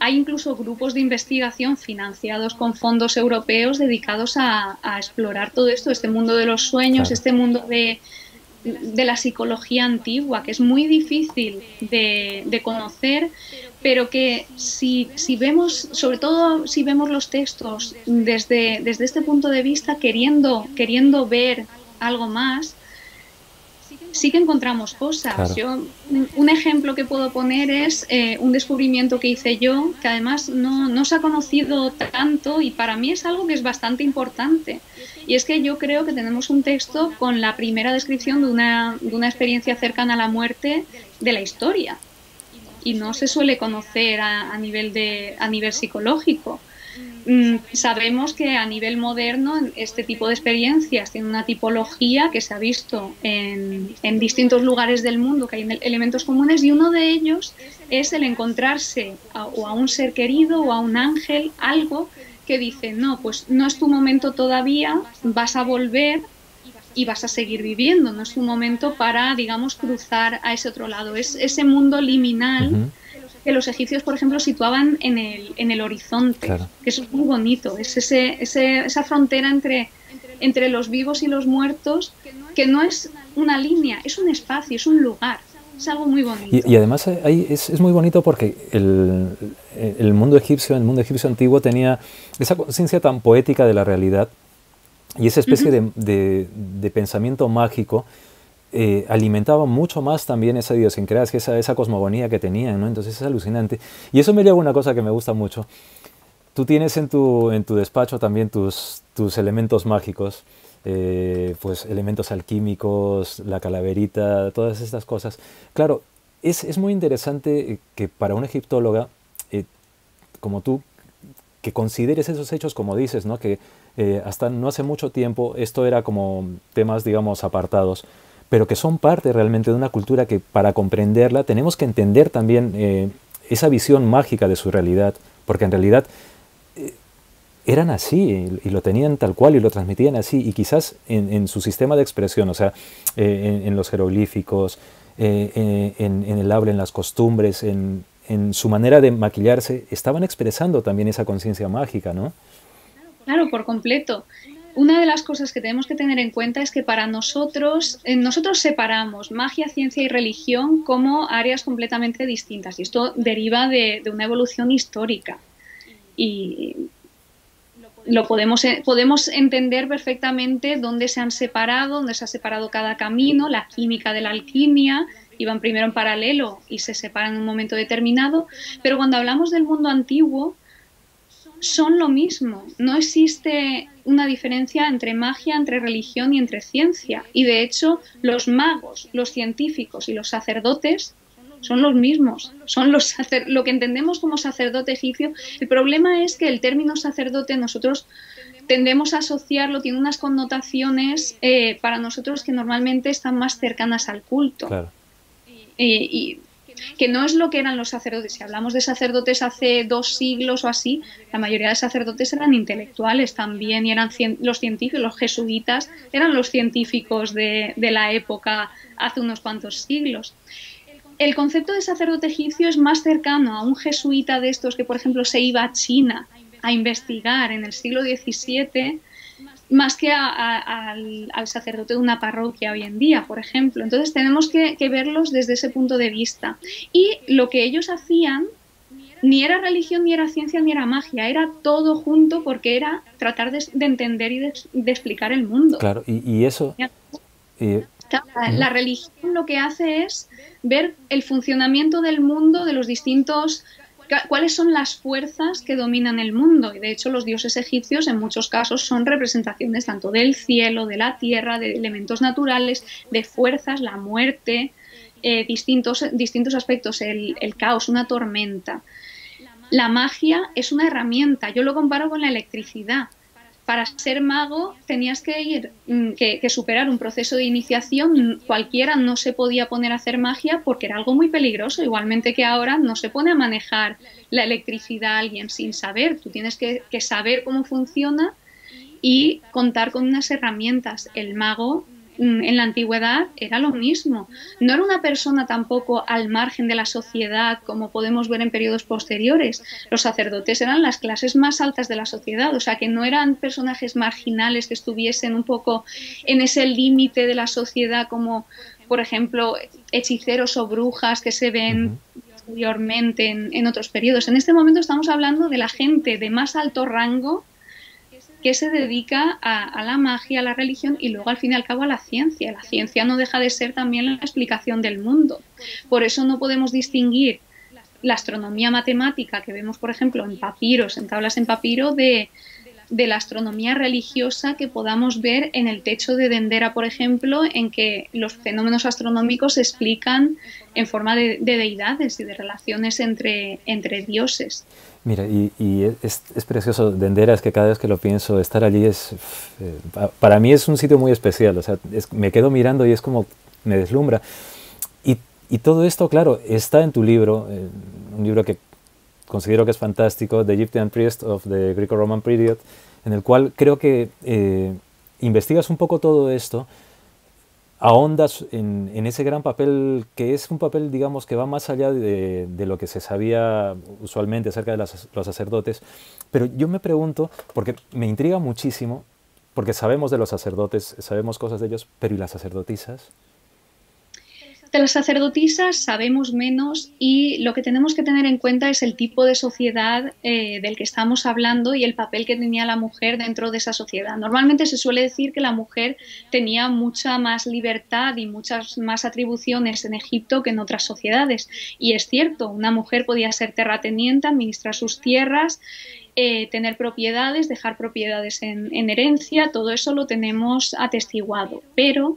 hay incluso grupos de investigación financiados con fondos europeos dedicados a explorar todo esto, este mundo de los sueños, claro, este mundo de la psicología antigua, que es muy difícil de conocer, pero que si vemos, sobre todo si vemos los textos desde este punto de vista, queriendo ver algo más, sí que encontramos cosas. Claro. Yo, un ejemplo que puedo poner es un descubrimiento que hice yo, que además no se ha conocido tanto, y para mí es algo que es bastante importante. Y es que yo creo que tenemos un texto con la primera descripción de una experiencia cercana a la muerte de la historia, y no se suele conocer a nivel psicológico. Sabemos que a nivel moderno este tipo de experiencias tiene una tipología que se ha visto en distintos lugares del mundo, que hay elementos comunes, y uno de ellos es el encontrarse o a un ser querido o a un ángel, algo que dice, no, pues no es tu momento todavía, vas a volver y vas a seguir viviendo, no es tu momento para, digamos, cruzar a ese otro lado. Es ese mundo liminal, uh-huh, que los egipcios, por ejemplo, situaban en el horizonte, claro, que eso es muy bonito, es esa frontera entre los vivos y los muertos, que no es una línea, es un espacio, es un lugar, es algo muy bonito. Y además es muy bonito porque el mundo egipcio antiguo tenía esa conciencia tan poética de la realidad y esa especie, uh-huh, de pensamiento mágico. Alimentaba mucho más también esa idiosincrasia, esa cosmogonía que tenían, ¿no? Entonces es alucinante. Y eso me lleva a una cosa que me gusta mucho. Tú tienes en tu despacho también tus elementos mágicos, pues elementos alquímicos, la calaverita, todas estas cosas. Claro, es muy interesante que para una egiptóloga como tú, que consideres esos hechos, como dices, ¿no? Que hasta no hace mucho tiempo esto era como temas, digamos, apartados, pero que son parte realmente de una cultura que para comprenderla tenemos que entender también esa visión mágica de su realidad, porque en realidad eran así y lo tenían tal cual y lo transmitían así, y quizás en su sistema de expresión, o sea, en los jeroglíficos, en el habla, en las costumbres, en su manera de maquillarse, estaban expresando también esa conciencia mágica, ¿no? Claro, por completo. Una de las cosas que tenemos que tener en cuenta es que para nosotros separamos magia, ciencia y religión como áreas completamente distintas, y esto deriva de una evolución histórica, y lo podemos entender perfectamente dónde se ha separado cada camino. La química de la alquimia iban primero en paralelo y se separan en un momento determinado, pero cuando hablamos del mundo antiguo son lo mismo, no existe una diferencia entre magia, entre religión y entre ciencia. Y de hecho los magos, los científicos y los sacerdotes son los mismos, son los lo que entendemos como sacerdote egipcio. El problema es que el término sacerdote nosotros tendemos a asociarlo, tiene unas connotaciones para nosotros que normalmente están más cercanas al culto. Claro. Y que no es lo que eran los sacerdotes. Si hablamos de sacerdotes hace 2 siglos o así, la mayoría de sacerdotes eran intelectuales también, y eran los científicos, los jesuitas, eran los científicos de la época hace unos cuantos siglos. El concepto de sacerdote egipcio es más cercano a un jesuita de estos que, por ejemplo, se iba a China a investigar en el siglo XVII, más que al sacerdote de una parroquia hoy en día, por ejemplo. Entonces tenemos que verlos desde ese punto de vista. Y lo que ellos hacían ni era religión, ni era ciencia, ni era magia, era todo junto, porque era tratar de entender y de explicar el mundo. Claro, y eso... La religión lo que hace es ver el funcionamiento del mundo, de los distintos... cuáles son las fuerzas que dominan el mundo. Y de hecho los dioses egipcios en muchos casos son representaciones tanto del cielo, de la tierra, de elementos naturales, de fuerzas, la muerte, distintos aspectos, el caos, una tormenta. La magia es una herramienta, yo lo comparo con la electricidad. Para ser mago tenías que superar un proceso de iniciación. Cualquiera no se podía poner a hacer magia porque era algo muy peligroso, igualmente que ahora no se pone a manejar la electricidad alguien sin saber. Tú tienes que saber cómo funciona y contar con unas herramientas. El mago en la antigüedad era lo mismo. No era una persona tampoco al margen de la sociedad, como podemos ver en periodos posteriores. Los sacerdotes eran las clases más altas de la sociedad, o sea que no eran personajes marginales que estuviesen un poco en ese límite de la sociedad, como por ejemplo hechiceros o brujas que se ven posteriormente en otros periodos. En este momento estamos hablando de la gente de más alto rango que se dedica a la magia, a la religión y luego al fin y al cabo a la ciencia. La ciencia no deja de ser también la explicación del mundo. Por eso no podemos distinguir la astronomía matemática que vemos, por ejemplo, en papiros, en tablas en papiro, de la astronomía religiosa que podamos ver en el techo de Dendera, por ejemplo, en que los fenómenos astronómicos se explican en forma de deidades y de relaciones entre dioses. Mira, y es precioso Dendera, es que cada vez que lo pienso, estar allí es, para mí es un sitio muy especial, o sea, me quedo mirando y es como, me deslumbra. Y todo esto, claro, está en tu libro, un libro que considero que es fantástico, The Egyptian Priest of the Greco-Roman Period, en el cual creo que investigas un poco todo esto, ahondas en ese gran papel, que es un papel, digamos, que va más allá de lo que se sabía usualmente acerca de los sacerdotes. Pero yo me pregunto, porque me intriga muchísimo, porque sabemos de los sacerdotes, sabemos cosas de ellos, pero ¿y las sacerdotisas? De las sacerdotisas sabemos menos, y lo que tenemos que tener en cuenta es el tipo de sociedad del que estamos hablando y el papel que tenía la mujer dentro de esa sociedad. Normalmente se suele decir que la mujer tenía mucha más libertad y muchas más atribuciones en Egipto que en otras sociedades. Y es cierto, una mujer podía ser terrateniente, administrar sus tierras, tener propiedades, dejar propiedades en herencia, todo eso lo tenemos atestiguado. Pero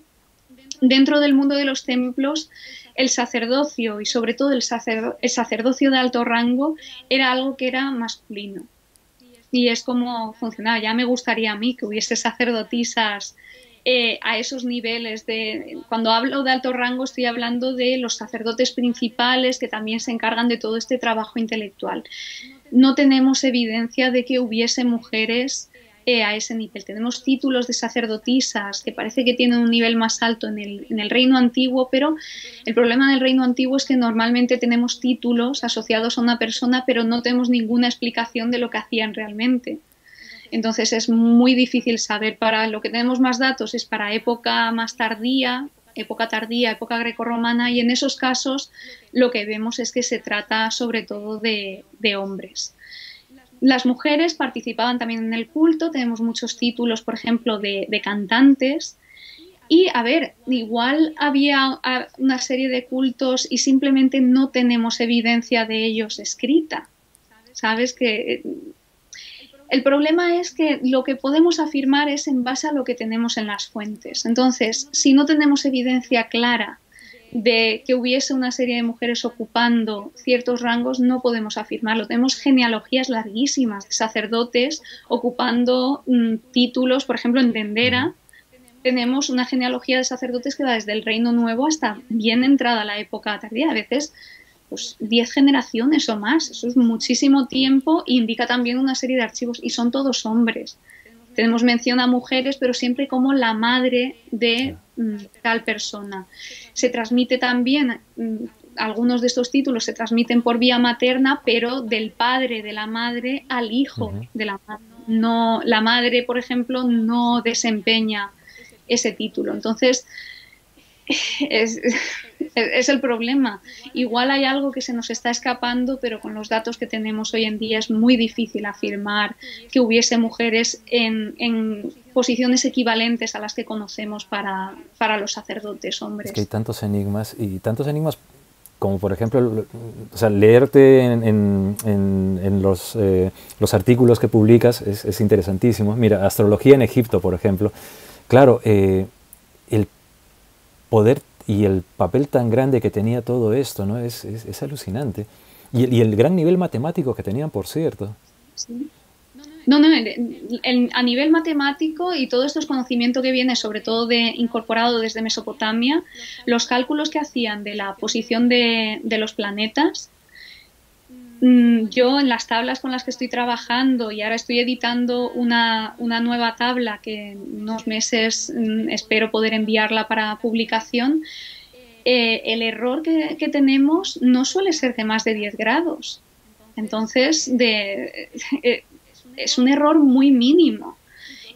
dentro del mundo de los templos, el sacerdocio y sobre todo el sacerdocio de alto rango era algo que era masculino. Y es como funcionaba. Ya me gustaría a mí que hubiese sacerdotisas a esos niveles. Cuando hablo de alto rango estoy hablando de los sacerdotes principales que también se encargan de todo este trabajo intelectual. No tenemos evidencia de que hubiese mujeres a ese nivel. Tenemos títulos de sacerdotisas que parece que tienen un nivel más alto en el Reino Antiguo, pero el problema del Reino Antiguo es que normalmente tenemos títulos asociados a una persona, pero no tenemos ninguna explicación de lo que hacían realmente. Entonces es muy difícil saber. Para lo que tenemos más datos es para época más tardía, época grecorromana, y en esos casos lo que vemos es que se trata sobre todo de hombres. Las mujeres participaban también en el culto, tenemos muchos títulos, por ejemplo, de cantantes. Y, a ver, igual había una serie de cultos y simplemente no tenemos evidencia de ellos escrita. ¿Sabes? Que el problema es que lo que podemos afirmar es en base a lo que tenemos en las fuentes. Entonces, si no tenemos evidencia clara de que hubiese una serie de mujeres ocupando ciertos rangos no podemos afirmarlo. Tenemos genealogías larguísimas de sacerdotes ocupando títulos, por ejemplo, en Dendera. Tenemos una genealogía de sacerdotes que va desde el Reino Nuevo hasta bien entrada la época tardía, a veces pues 10 generaciones o más. Eso es muchísimo tiempo e indica también una serie de archivos, y son todos hombres. Tenemos mención a mujeres, pero siempre como la madre de tal persona. Se transmite también, algunos de estos títulos se transmiten por vía materna, pero del padre de la madre al hijo de la madre. No, la madre, por ejemplo, no desempeña ese título. Entonces, es el problema. Igual hay algo que se nos está escapando, pero con los datos que tenemos hoy en día es muy difícil afirmar que hubiese mujeres en posiciones equivalentes a las que conocemos para los sacerdotes hombres. Es que hay tantos enigmas, y tantos enigmas como, por ejemplo, o sea, leerte en los artículos que publicas es interesantísimo. Mira, astrología en Egipto, por ejemplo. Claro, el poder y el papel tan grande que tenía todo esto, ¿no? Es alucinante. Y el gran nivel matemático que tenían, por cierto. Sí. A nivel matemático, y todo esto es conocimiento que viene sobre todo incorporado desde Mesopotamia, los cálculos que hacían de la posición de los planetas. Yo en las tablas con las que estoy trabajando, y ahora estoy editando una nueva tabla que en unos meses espero poder enviarla para publicación, el error que tenemos no suele ser de más de 10 grados. Entonces es un error muy mínimo.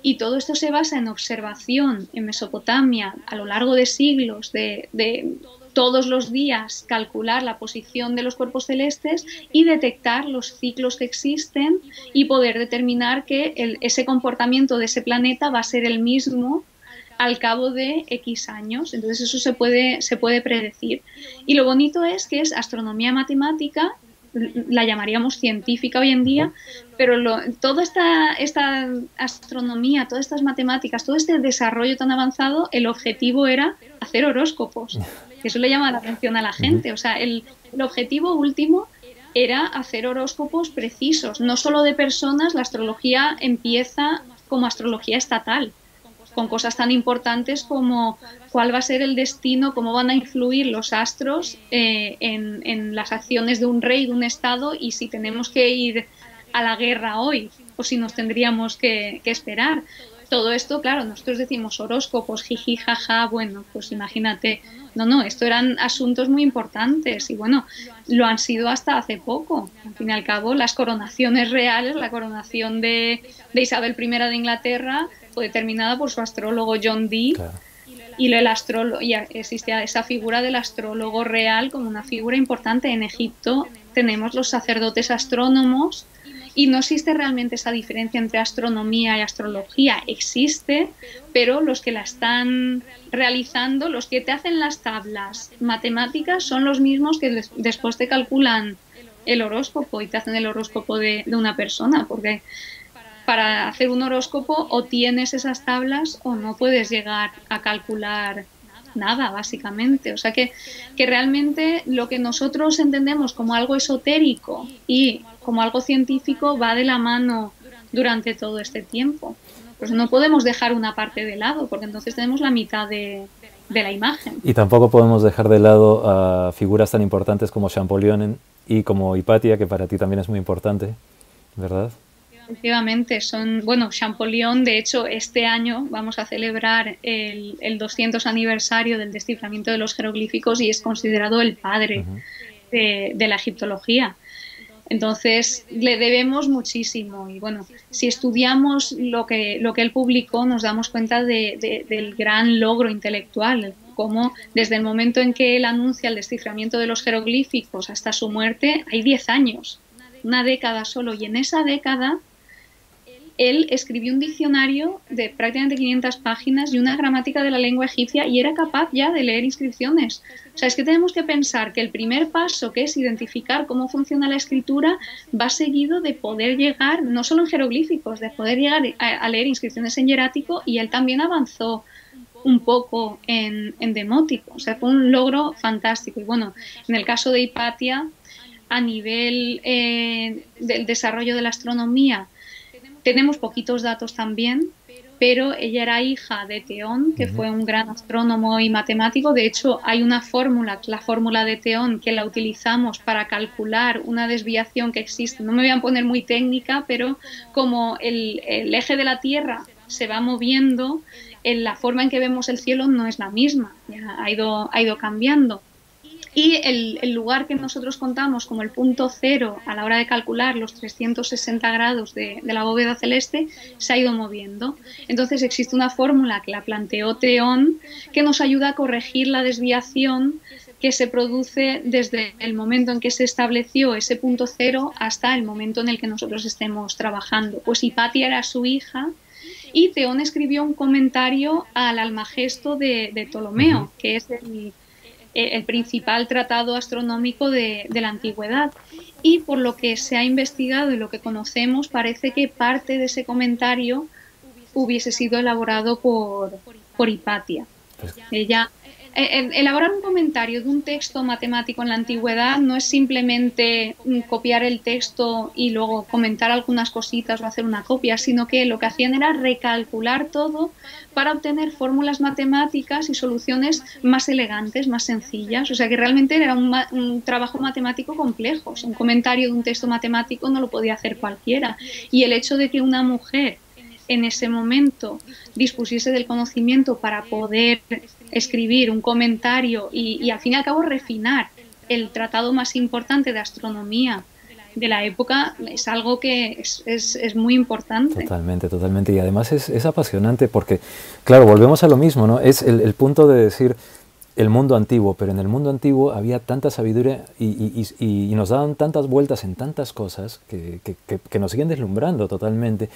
Y todo esto se basa en observación en Mesopotamia a lo largo de siglos, de todos los días calcular la posición de los cuerpos celestes y detectar los ciclos que existen y poder determinar que ese comportamiento de ese planeta va a ser el mismo al cabo de X años. Entonces eso se puede predecir. Y lo bonito es que es astronomía matemática, la llamaríamos científica hoy en día, pero toda esta astronomía, todas estas matemáticas, todo este desarrollo tan avanzado, el objetivo era hacer horóscopos. Eso le llama la atención a la gente. O sea, el objetivo último era hacer horóscopos precisos, no solo de personas. La astrología empieza como astrología estatal, con cosas tan importantes como cuál va a ser el destino, cómo van a influir los astros en las acciones de un rey, de un estado, y si tenemos que ir a la guerra hoy o si nos tendríamos que esperar. Todo esto, claro, nosotros decimos horóscopos, jiji, jaja, bueno, pues imagínate. No, esto eran asuntos muy importantes, y bueno, lo han sido hasta hace poco. Al fin y al cabo, las coronaciones reales, la coronación de Isabel I de Inglaterra fue determinada por su astrólogo John Dee, claro. Y existía esa figura del astrólogo real como una figura importante. En Egipto tenemos los sacerdotes astrónomos, y no existe realmente esa diferencia entre astronomía y astrología. Existe, pero los que la están realizando, los que te hacen las tablas matemáticas, son los mismos que después te calculan el horóscopo y te hacen el horóscopo de una persona, porque para hacer un horóscopo o tienes esas tablas o no puedes llegar a calcular nada, básicamente. O sea que realmente lo que nosotros entendemos como algo esotérico y como algo científico va de la mano durante todo este tiempo. Pues no podemos dejar una parte de lado, porque entonces tenemos la mitad de la imagen. Y tampoco podemos dejar de lado a figuras tan importantes como Champollion y como Hipatia, que para ti también es muy importante, ¿verdad? Efectivamente, bueno, Champollion, de hecho, este año vamos a celebrar el 200 aniversario del desciframiento de los jeroglíficos, y es considerado el padre de la egiptología. Entonces, le debemos muchísimo. Y bueno, si estudiamos lo que él publicó, nos damos cuenta del gran logro intelectual, como desde el momento en que él anuncia el desciframiento de los jeroglíficos hasta su muerte, hay 10 años, una década solo, y en esa década él escribió un diccionario de prácticamente 500 páginas y una gramática de la lengua egipcia, y era capaz ya de leer inscripciones. O sea, es que tenemos que pensar que el primer paso, que es identificar cómo funciona la escritura, va seguido de poder llegar, no solo en jeroglíficos, de poder llegar a leer inscripciones en hierático, y él también avanzó un poco en demótico. O sea, fue un logro fantástico. Y bueno, en el caso de Hipatia, a nivel del desarrollo de la astronomía, tenemos poquitos datos también, pero ella era hija de Teón, que fue un gran astrónomo y matemático. De hecho, hay una fórmula, la fórmula de Teón, que la utilizamos para calcular una desviación que existe. No me voy a poner muy técnica, pero como el eje de la Tierra se va moviendo, la forma en que vemos el cielo no es la misma, ya ha ido cambiando. Y el lugar que nosotros contamos como el punto cero a la hora de calcular los 360 grados de la bóveda celeste se ha ido moviendo. Entonces existe una fórmula que la planteó Teón que nos ayuda a corregir la desviación que se produce desde el momento en que se estableció ese punto cero hasta el momento en el que nosotros estemos trabajando. Pues Hipatia era su hija. Y Teón escribió un comentario al Almagesto de Ptolomeo, que es el principal tratado astronómico de la antigüedad. Y por lo que se ha investigado y lo que conocemos, parece que parte de ese comentario hubiese sido elaborado por Hipatia. Ella, elaborar un comentario de un texto matemático en la antigüedad no es simplemente copiar el texto y luego comentar algunas cositas o hacer una copia, sino que lo que hacían era recalcular todo para obtener fórmulas matemáticas y soluciones más elegantes, más sencillas. O sea que realmente era un trabajo matemático complejo. O sea, un comentario de un texto matemático no lo podía hacer cualquiera. Y el hecho de que una mujer en ese momento dispusiese del conocimiento para poder escribir un comentario y al fin y al cabo refinar el tratado más importante de astronomía de la época es algo que es muy importante. Totalmente, totalmente. Y además es apasionante porque, claro, volvemos a lo mismo, ¿no? Es el punto de decir el mundo antiguo, pero en el mundo antiguo había tanta sabiduría y nos daban tantas vueltas en tantas cosas que nos siguen deslumbrando totalmente.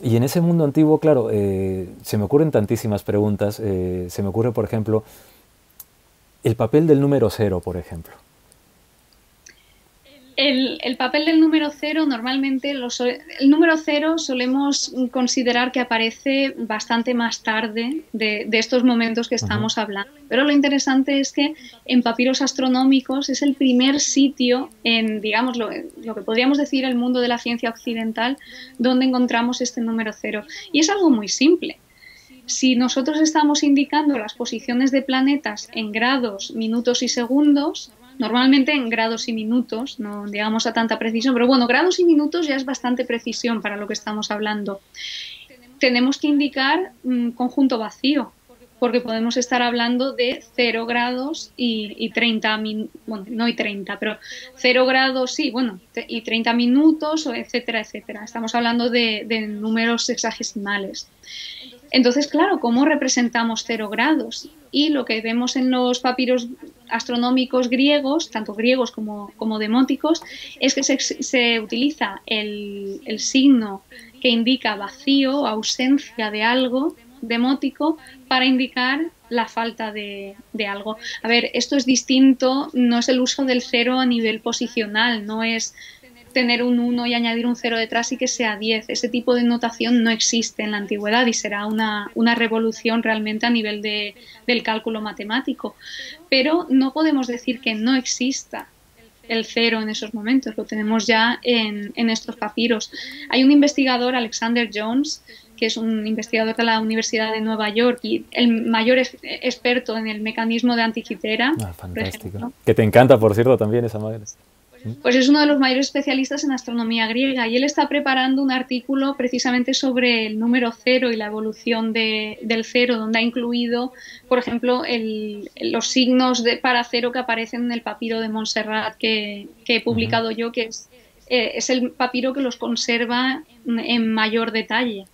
Y en ese mundo antiguo, claro, se me ocurren tantísimas preguntas. Se me ocurre, por ejemplo, el papel del número cero, por ejemplo. El papel del número cero, normalmente, el número cero solemos considerar que aparece bastante más tarde de estos momentos que estamos hablando. Pero lo interesante es que en papiros astronómicos es el primer sitio en, digamos, lo que podríamos decir el mundo de la ciencia occidental, donde encontramos este número cero. Y es algo muy simple. Si nosotros estamos indicando las posiciones de planetas en grados, minutos y segundos, normalmente en grados y minutos, no llegamos a tanta precisión, pero bueno, grados y minutos ya es bastante precisión para lo que estamos hablando. Tenemos que indicar conjunto vacío, porque podemos estar hablando de 0 grados y 30 minutos, bueno, no y 30, pero 0 grados, sí, bueno, y 30 minutos, etcétera, etcétera. Estamos hablando de números hexagesimales. Entonces, claro, ¿cómo representamos 0 grados? Y lo que vemos en los papiros astronómicos griegos, tanto griegos como demóticos, es que se utiliza el signo que indica vacío, ausencia de algo, demótico, para indicar la falta de algo. A ver, esto es distinto, no es el uso del cero a nivel posicional, no es tener un 1 y añadir un 0 detrás y que sea 10. Ese tipo de notación no existe en la antigüedad y será una revolución realmente a nivel del cálculo matemático. Pero no podemos decir que no exista el 0 en esos momentos, lo tenemos ya en estos papiros. Hay un investigador, Alexander Jones, que es un investigador de la Universidad de Nueva York y el mayor experto en el mecanismo de Antikythera. Ah, fantástico. Que te encanta, por cierto, también esa madre. Pues es uno de los mayores especialistas en astronomía griega y él está preparando un artículo precisamente sobre el número cero y la evolución del cero, donde ha incluido, por ejemplo, los signos para cero que aparecen en el papiro de Montserrat que he publicado yo, que es el papiro que los conserva en mayor detalle.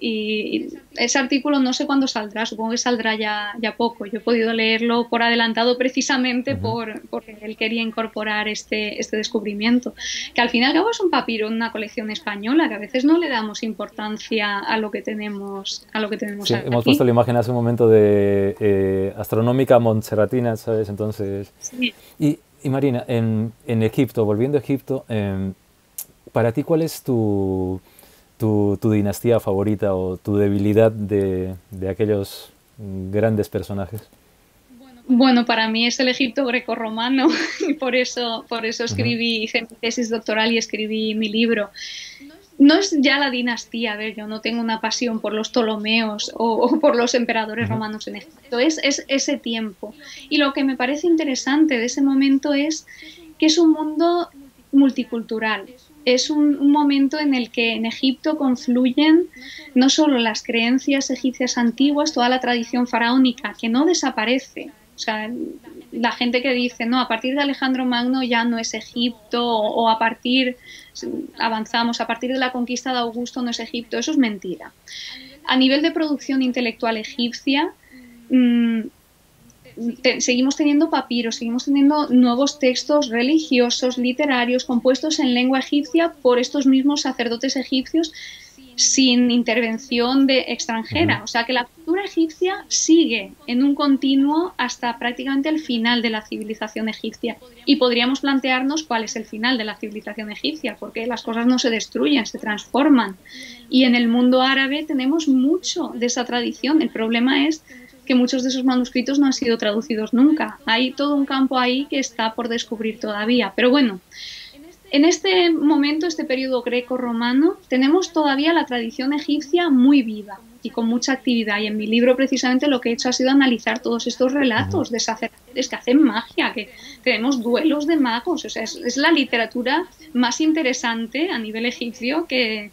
Y ese artículo no sé cuándo saldrá, supongo que saldrá ya poco. Yo he podido leerlo por adelantado precisamente porque él quería incorporar este descubrimiento, que al fin y al cabo es un papiro, una colección española, que a veces no le damos importancia a lo que tenemos sí, aquí. Hemos puesto la imagen hace un momento de astronómica montserratina, ¿sabes? Entonces sí. Y Marina, en Egipto, volviendo a Egipto, para ti, ¿cuál es tu dinastía favorita o tu debilidad de aquellos grandes personajes? Bueno, para mí es el Egipto grecorromano y por eso escribí, hice mi tesis doctoral y escribí mi libro. No es ya la dinastía, a ver, yo no tengo una pasión por los Ptolomeos o por los emperadores romanos en Egipto, es ese tiempo. Y lo que me parece interesante de ese momento es que es un mundo multicultural, es un momento en el que en Egipto confluyen no solo las creencias egipcias antiguas, toda la tradición faraónica, que no desaparece. O sea, la gente que dice, no, a partir de Alejandro Magno ya no es Egipto, o a partir, avanzamos, a partir de la conquista de Augusto no es Egipto, eso es mentira. A nivel de producción intelectual egipcia, seguimos teniendo papiros, seguimos teniendo nuevos textos religiosos, literarios, compuestos en lengua egipcia por estos mismos sacerdotes egipcios, sin intervención de extranjera. O sea que la cultura egipcia sigue en un continuo hasta prácticamente el final de la civilización egipcia. Y podríamos plantearnos cuál es el final de la civilización egipcia, porque las cosas no se destruyen, se transforman. Y en el mundo árabe tenemos mucho de esa tradición. El problema es que muchos de esos manuscritos no han sido traducidos nunca. Hay todo un campo ahí que está por descubrir todavía. Pero bueno, en este momento, este periodo greco-romano, tenemos todavía la tradición egipcia muy viva y con mucha actividad. Y en mi libro, precisamente, lo que he hecho ha sido analizar todos estos relatos de sacerdotes que hacen magia, que tenemos duelos de magos. O sea, es la literatura más interesante a nivel egipcio que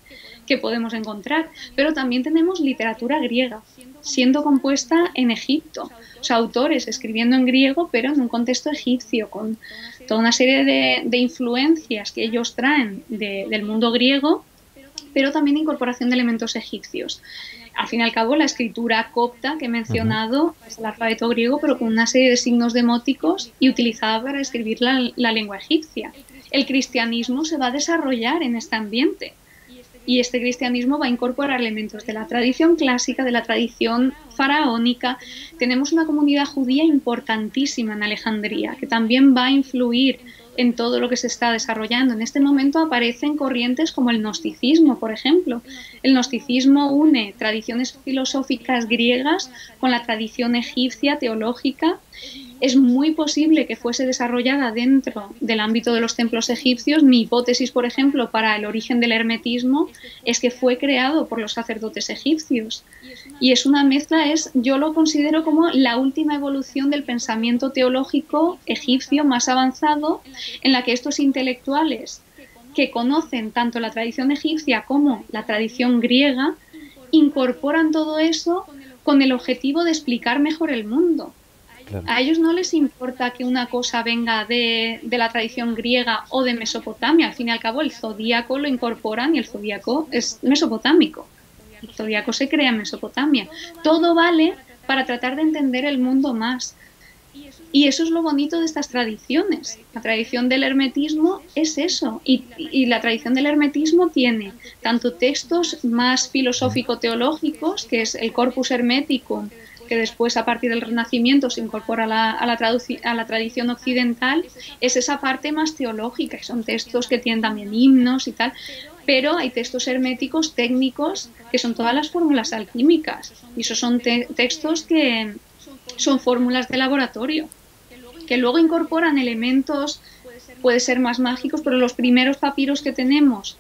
podemos encontrar. Pero también tenemos literatura griega, siendo compuesta en Egipto. O sea, autores escribiendo en griego, pero en un contexto egipcio, con toda una serie de influencias que ellos traen del mundo griego, pero también incorporación de elementos egipcios. Al fin y al cabo, la escritura copta que he mencionado es el alfabeto griego, pero con una serie de signos demóticos y utilizada para escribir la lengua egipcia. El cristianismo se va a desarrollar en este ambiente. Y este cristianismo va a incorporar elementos de la tradición clásica, de la tradición faraónica. Tenemos una comunidad judía importantísima en Alejandría, que también va a influir en todo lo que se está desarrollando. En este momento aparecen corrientes como el gnosticismo, por ejemplo. El gnosticismo une tradiciones filosóficas griegas con la tradición egipcia teológica. Es muy posible que fuese desarrollada dentro del ámbito de los templos egipcios. Mi hipótesis, por ejemplo, para el origen del hermetismo es que fue creado por los sacerdotes egipcios. Y es una mezcla, yo lo considero como la última evolución del pensamiento teológico egipcio más avanzado, en la que estos intelectuales que conocen tanto la tradición egipcia como la tradición griega incorporan todo eso con el objetivo de explicar mejor el mundo. Claro. A ellos no les importa que una cosa venga de la tradición griega o de Mesopotamia. Al fin y al cabo, el zodíaco lo incorporan y el zodíaco es mesopotámico. El zodíaco se crea en Mesopotamia. Todo vale para tratar de entender el mundo más. Y eso es lo bonito de estas tradiciones. La tradición del hermetismo es eso. Y la tradición del hermetismo tiene tanto textos más filosófico-teológicos, que es el Corpus Hermeticum, que después a partir del Renacimiento se incorpora a la tradición occidental, es esa parte más teológica, que son textos que tienen también himnos y tal, pero hay textos herméticos técnicos, que son todas las fórmulas alquímicas, y esos son textos que son fórmulas de laboratorio, que luego incorporan elementos, puede ser más mágicos, pero los primeros papiros que tenemos,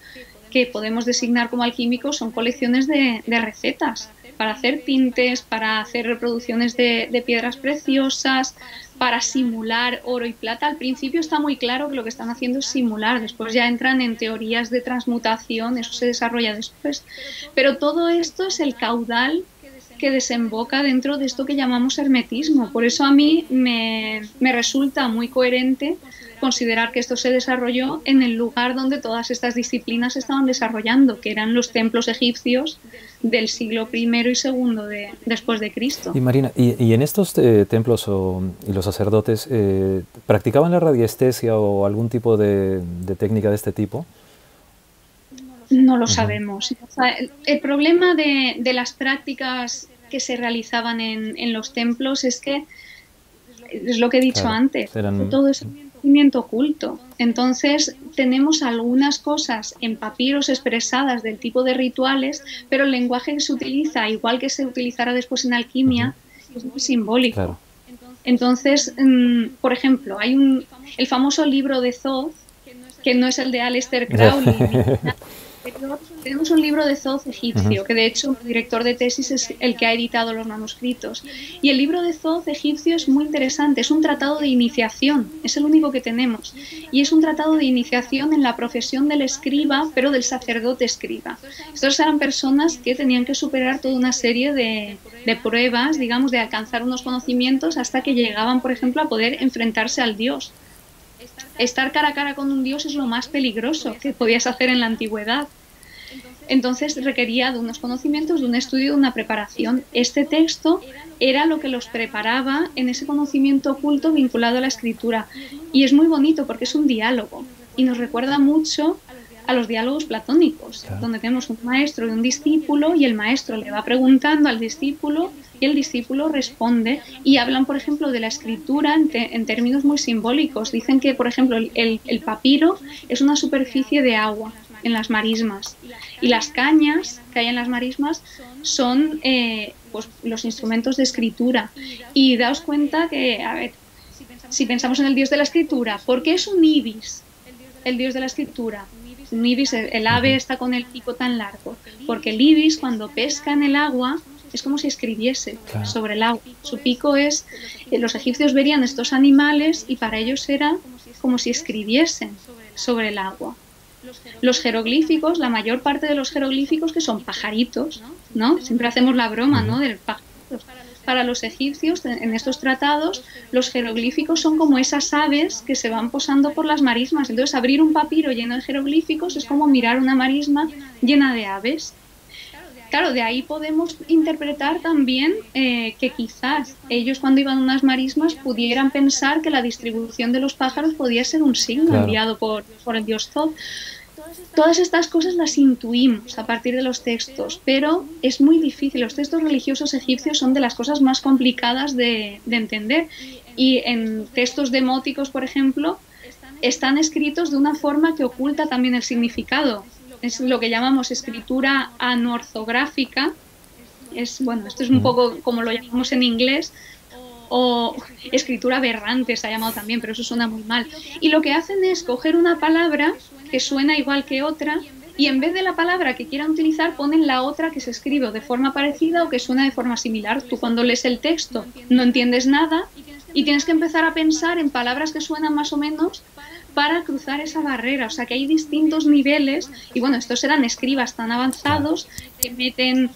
que podemos designar como alquímicos, son colecciones de recetas, para hacer tintes, para hacer reproducciones de piedras preciosas, para simular oro y plata. Al principio está muy claro que lo que están haciendo es simular, después ya entran en teorías de transmutación, eso se desarrolla después. Pero todo esto es el caudal que desemboca dentro de esto que llamamos hermetismo. Por eso a mí me resulta muy coherente considerar que esto se desarrolló en el lugar donde todas estas disciplinas se estaban desarrollando, que eran los templos egipcios del siglo I y II después de Cristo. Y Marina, ¿y en estos templos y los sacerdotes practicaban la radiestesia o algún tipo de técnica de este tipo? No lo sabemos. El problema de las prácticas que se realizaban en los templos es que, es lo que he dicho antes, todo eso oculto. Entonces tenemos algunas cosas en papiros expresadas del tipo de rituales, pero el lenguaje que se utiliza, igual que se utilizará después en alquimia, es muy simbólico. Claro. Entonces, por ejemplo, hay el famoso libro de Thot, que no es el de Aleister Crowley, pero tenemos un libro de Thot egipcio, que de hecho el director de tesis es el que ha editado los manuscritos. Y el libro de Thot egipcio es muy interesante, es un tratado de iniciación, es el único que tenemos. Y es un tratado de iniciación en la profesión del escriba, pero del sacerdote escriba. Estos eran personas que tenían que superar toda una serie de pruebas, digamos, de alcanzar unos conocimientos hasta que llegaban, por ejemplo, a poder enfrentarse al dios. Estar cara a cara con un dios es lo más peligroso que podías hacer en la antigüedad. Entonces requería de unos conocimientos, de un estudio, de una preparación. Este texto era lo que los preparaba en ese conocimiento oculto vinculado a la escritura. Y es muy bonito porque es un diálogo y nos recuerda mucho a los diálogos platónicos, claro, donde tenemos un maestro y un discípulo, y el maestro le va preguntando al discípulo y el discípulo responde, y hablan, por ejemplo, de la escritura en términos muy simbólicos. Dicen que, por ejemplo, el papiro es una superficie de agua en las marismas, y las cañas que hay en las marismas son pues, los instrumentos de escritura. Y daos cuenta que, a ver, si pensamos en el dios de la escritura, ¿por qué es un ibis el dios de la escritura? Un ibis, el ave está con el pico tan largo, porque el ibis cuando pesca en el agua es como si escribiese, claro, sobre el agua. Su pico es, los egipcios verían estos animales y para ellos era como si escribiesen sobre el agua. Los jeroglíficos, la mayor parte de los jeroglíficos que son pajaritos, ¿no? Siempre hacemos la broma, ¿no? Del pajarito. Para los egipcios, en estos tratados, los jeroglíficos son como esas aves que se van posando por las marismas. Entonces, abrir un papiro lleno de jeroglíficos es como mirar una marisma llena de aves. Claro, de ahí podemos interpretar también que quizás ellos cuando iban a unas marismas pudieran pensar que la distribución de los pájaros podía ser un signo, claro, enviado por el dios Thot. Todas estas cosas las intuimos a partir de los textos, pero es muy difícil. Los textos religiosos egipcios son de las cosas más complicadas de entender, y en textos demóticos, por ejemplo, están escritos de una forma que oculta también el significado. Es lo que llamamos escritura anorthográfica. Es, bueno, esto es un poco como lo llamamos en inglés, o escritura aberrante se ha llamado también, pero eso suena muy mal. Y lo que hacen es coger una palabra que suena igual que otra, y en vez de la palabra que quieran utilizar ponen la otra que se escribe de forma parecida o que suena de forma similar. Tú cuando lees el texto no entiendes nada y tienes que empezar a pensar en palabras que suenan más o menos para cruzar esa barrera. O sea que hay distintos niveles, y bueno, estos eran escribas tan avanzados que meten...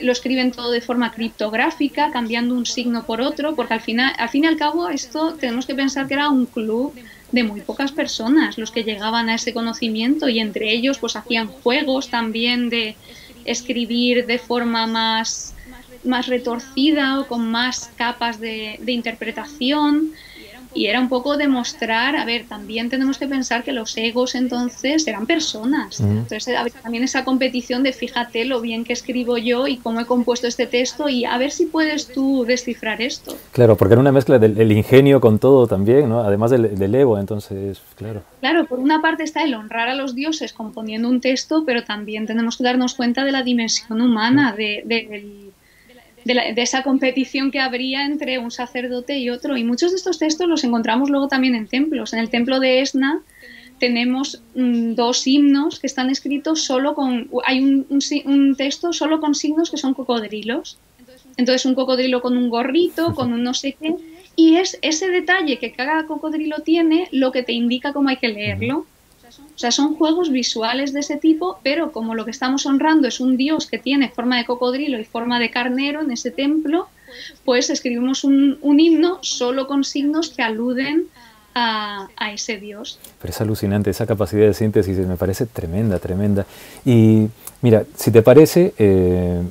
lo escriben todo de forma criptográfica, cambiando un signo por otro, porque al fin y al cabo esto tenemos que pensar que era un club de muy pocas personas los que llegaban a ese conocimiento, y entre ellos pues hacían juegos también de escribir de forma más retorcida o con más capas de interpretación. Y era un poco demostrar, a ver, también tenemos que pensar que los egos entonces eran personas. Entonces, a ver, también esa competición de fíjate lo bien que escribo yo y cómo he compuesto este texto y a ver si puedes tú descifrar esto. Claro, porque era una mezcla del ingenio con todo también, ¿no? Además del ego, entonces, claro. Claro, por una parte está el honrar a los dioses componiendo un texto, pero también tenemos que darnos cuenta de la dimensión humana, de esa competición que habría entre un sacerdote y otro. Y muchos de estos textos los encontramos luego también en templos. En el templo de Esna tenemos dos himnos que están escritos solo con... hay un texto solo con signos que son cocodrilos. Entonces un cocodrilo con un gorrito, con un no sé qué. Y es ese detalle que cada cocodrilo tiene lo que te indica cómo hay que leerlo. O sea, son juegos visuales de ese tipo, pero como lo que estamos honrando es un dios que tiene forma de cocodrilo y forma de carnero en ese templo, pues escribimos un himno solo con signos que aluden a ese dios. Pero es alucinante, esa capacidad de síntesis me parece tremenda, tremenda. Y mira, si te parece,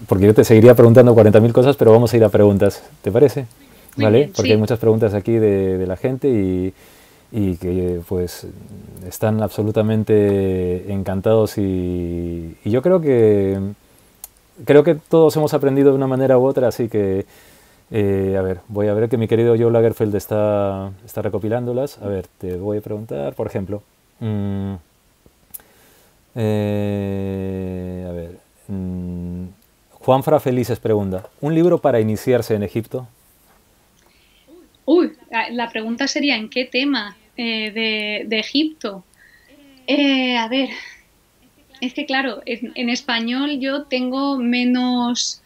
porque yo te seguiría preguntando 40.000 cosas, pero vamos a ir a preguntas, ¿te parece? Muy ¿vale? Bien, porque sí, hay muchas preguntas aquí de la gente y que pues están absolutamente encantados y yo creo que todos hemos aprendido de una manera u otra, así que a ver, voy a ver que mi querido Joe Lagerfeld está recopilándolas. A ver, te voy a preguntar, por ejemplo, a ver, Juanfra Felices pregunta, ¿un libro para iniciarse en Egipto? Uy, la pregunta sería ¿en qué tema de Egipto? A ver, es que claro, en español yo tengo menos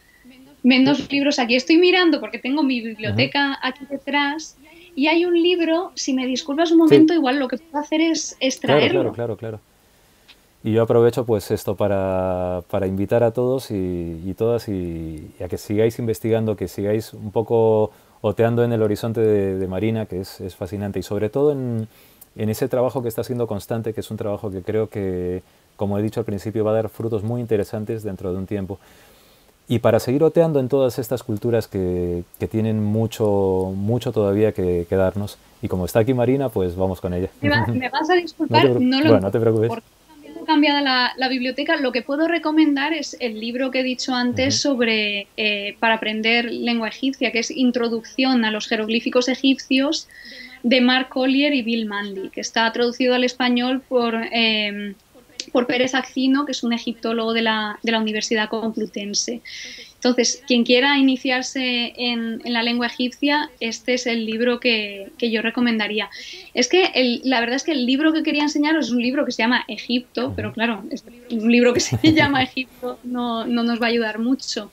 libros aquí. Estoy mirando porque tengo mi biblioteca aquí detrás y hay un libro, si me disculpas un momento, igual lo que puedo hacer es extraerlo. Claro. Y yo aprovecho pues esto para invitar a todos y todas y a que sigáis investigando, que sigáis un poco oteando en el horizonte de Marina, que es fascinante, y sobre todo en ese trabajo que está siendo constante, que es un trabajo que creo que, como he dicho al principio, va a dar frutos muy interesantes dentro de un tiempo. Y para seguir oteando en todas estas culturas que tienen mucho todavía que darnos, y como está aquí Marina, pues vamos con ella. Me vas a disculpar, no te preocupes. Cambiada la biblioteca, lo que puedo recomendar es el libro que he dicho antes sobre para aprender lengua egipcia, que es Introducción a los Jeroglíficos Egipcios de Mark Collier y Bill Manley, que está traducido al español por Pérez Accino, que es un egiptólogo de la Universidad Complutense. Entonces, quien quiera iniciarse en la lengua egipcia, este es el libro que yo recomendaría. Es que la verdad es que el libro que quería enseñaros es un libro que se llama Egipto, pero claro, es un libro que se llama Egipto no nos va a ayudar mucho.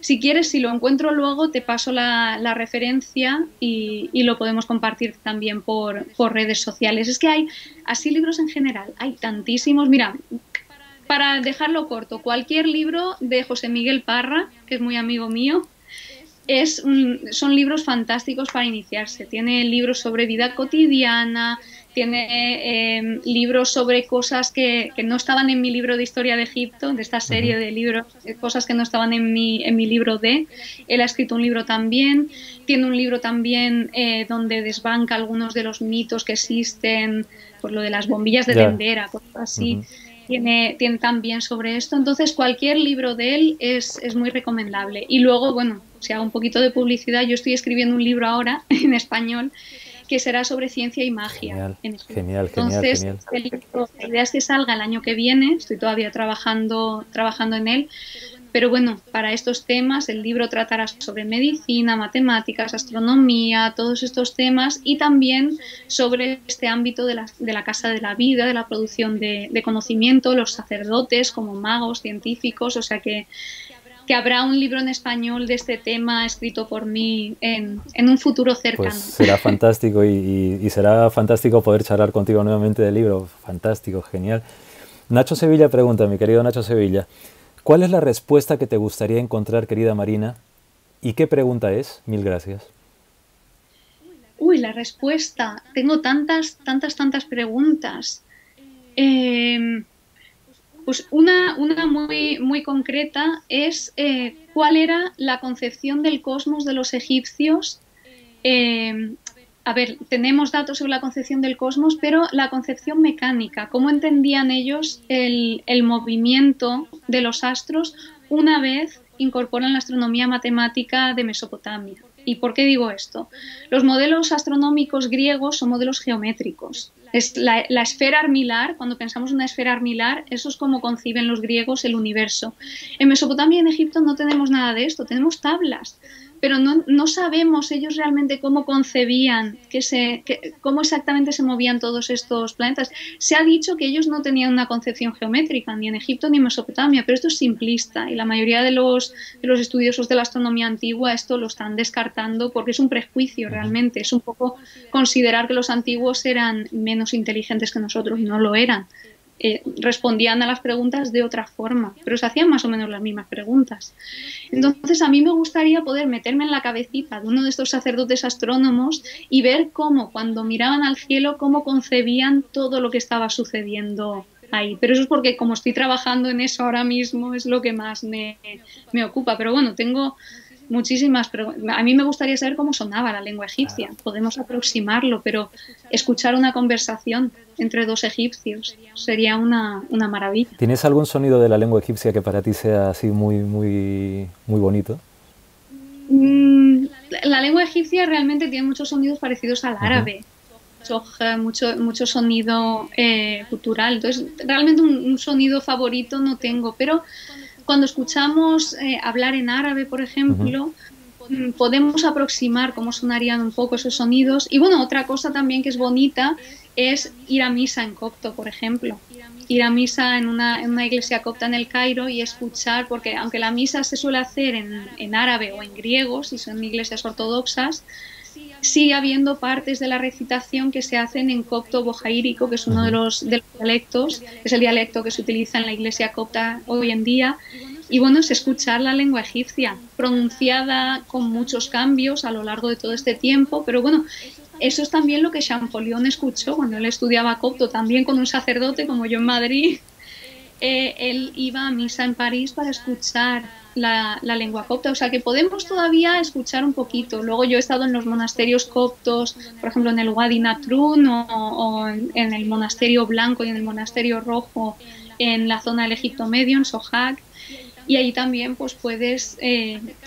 Si quieres, si lo encuentro luego, te paso la referencia y lo podemos compartir también por redes sociales. Es que hay, así libros en general, hay tantísimos. Mira, para dejarlo corto, cualquier libro de José Miguel Parra, que es muy amigo mío, son libros fantásticos para iniciarse. Tiene libros sobre vida cotidiana, tiene libros sobre cosas que no estaban en mi libro de Historia de Egipto, de esta serie de libros, cosas que no estaban en mi libro de. Él ha escrito un libro también. Tiene un libro también donde desbanca algunos de los mitos que existen, pues lo de las bombillas de Dendera, cosas así. Tiene también sobre esto, entonces cualquier libro de él es muy recomendable. Y luego, bueno, si hago un poquito de publicidad, yo estoy escribiendo un libro ahora en español que será sobre ciencia y magia. Genial. La idea es que salga el año que viene, estoy todavía trabajando en él, pero bueno, para estos temas el libro tratará sobre medicina, matemáticas, astronomía, todos estos temas y también sobre este ámbito de la Casa de la Vida, de la producción de conocimiento, los sacerdotes como magos, científicos, o sea que habrá un libro en español de este tema escrito por mí en un futuro cercano. Pues será fantástico y será fantástico poder charlar contigo nuevamente del libro, fantástico, genial. Nacho Sevilla pregunta, mi querido Nacho Sevilla, ¿cuál es la respuesta que te gustaría encontrar, querida Marina? ¿Y qué pregunta es? Mil gracias. Uy, la respuesta. Tengo tantas preguntas. Pues una muy, muy concreta es ¿cuál era la concepción del cosmos de los egipcios? A ver, tenemos datos sobre la concepción del cosmos, pero la concepción mecánica, ¿cómo entendían ellos el movimiento de los astros una vez incorporan la astronomía matemática de Mesopotamia? ¿Y por qué digo esto? Los modelos astronómicos griegos son modelos geométricos. Es la esfera armilar, cuando pensamos en una esfera armilar, eso es como conciben los griegos el universo. En Mesopotamia y en Egipto no tenemos nada de esto, tenemos tablas, pero no sabemos ellos realmente cómo concebían, cómo exactamente se movían todos estos planetas. Se ha dicho que ellos no tenían una concepción geométrica, ni en Egipto ni en Mesopotamia, pero esto es simplista y la mayoría de los estudiosos de la astronomía antigua esto lo están descartando porque es un prejuicio realmente, es un poco considerar que los antiguos eran menos inteligentes que nosotros, no lo eran. Respondían a las preguntas de otra forma, pero se hacían más o menos las mismas preguntas. Entonces a mí me gustaría poder meterme en la cabecita de uno de estos sacerdotes astrónomos y ver cómo, cuando miraban al cielo, cómo concebían todo lo que estaba sucediendo ahí. Pero eso es porque como estoy trabajando en eso ahora mismo es lo que más me ocupa, pero bueno, tengo muchísimas preguntas. A mí me gustaría saber cómo sonaba la lengua egipcia. Podemos aproximarlo, pero escuchar una conversación entre dos egipcios sería una maravilla. ¿Tienes algún sonido de la lengua egipcia que para ti sea así muy bonito? La lengua egipcia realmente tiene muchos sonidos parecidos al árabe. Mucho sonido cultural. Entonces, realmente un sonido favorito no tengo, pero Cuando escuchamos hablar en árabe, por ejemplo, podemos aproximar cómo sonarían un poco esos sonidos. Y bueno, otra cosa también que es bonita es ir a misa en copto, por ejemplo. Ir a misa en una iglesia copta en el Cairo y escuchar, porque aunque la misa se suele hacer en árabe o en griego, si son iglesias ortodoxas, sigue habiendo partes de la recitación que se hacen en copto bojaírico, que es uno de los dialectos, es el dialecto que se utiliza en la iglesia copta hoy en día. Y bueno, es escuchar la lengua egipcia, pronunciada con muchos cambios a lo largo de todo este tiempo, pero bueno, eso es también lo que Champollion escuchó cuando él estudiaba copto, también con un sacerdote como yo en Madrid. Él iba a misa en París para escuchar la lengua copta, o sea que podemos todavía escuchar un poquito. Luego yo he estado en los monasterios coptos, por ejemplo en el Wadi Natrun o en el monasterio blanco y en el monasterio rojo en la zona del Egipto Medio, en Sohag, y ahí también pues puedes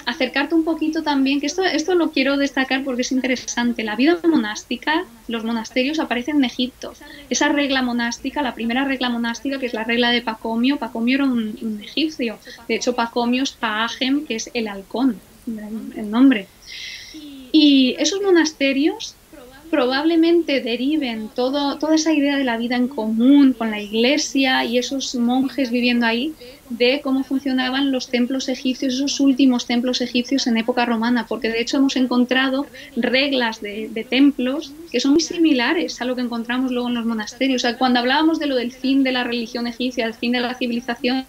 acercarte un poquito también, que esto lo quiero destacar porque es interesante. La vida monástica, los monasterios aparecen en Egipto. Esa regla monástica, la primera regla monástica, que es la regla de Pacomio. Pacomio era un egipcio, de hecho Pacomio es Paahem, que es el halcón, el nombre. Y esos monasterios probablemente deriven toda esa idea de la vida en común con la iglesia y esos monjes viviendo ahí, de cómo funcionaban los templos egipcios, esos últimos templos egipcios en época romana, porque de hecho hemos encontrado reglas de templos que son muy similares a lo que encontramos luego en los monasterios. O sea, cuando hablábamos de lo del fin de la religión egipcia, el fin de la civilización,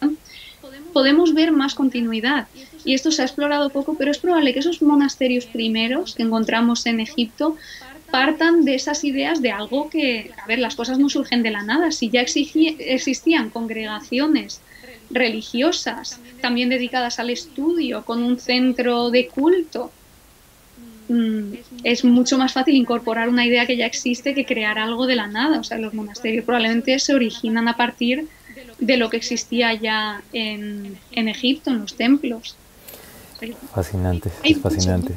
podemos ver más continuidad. Y esto se ha explorado poco, pero es probable que esos monasterios primeros que encontramos en Egipto partan de esas ideas de algo que, a ver, las cosas no surgen de la nada. Si ya existían congregaciones religiosas, también dedicadas al estudio, con un centro de culto, es mucho más fácil incorporar una idea que ya existe que crear algo de la nada. O sea, los monasterios probablemente se originan a partir de lo que existía ya en Egipto, en los templos. Fascinante, es fascinante.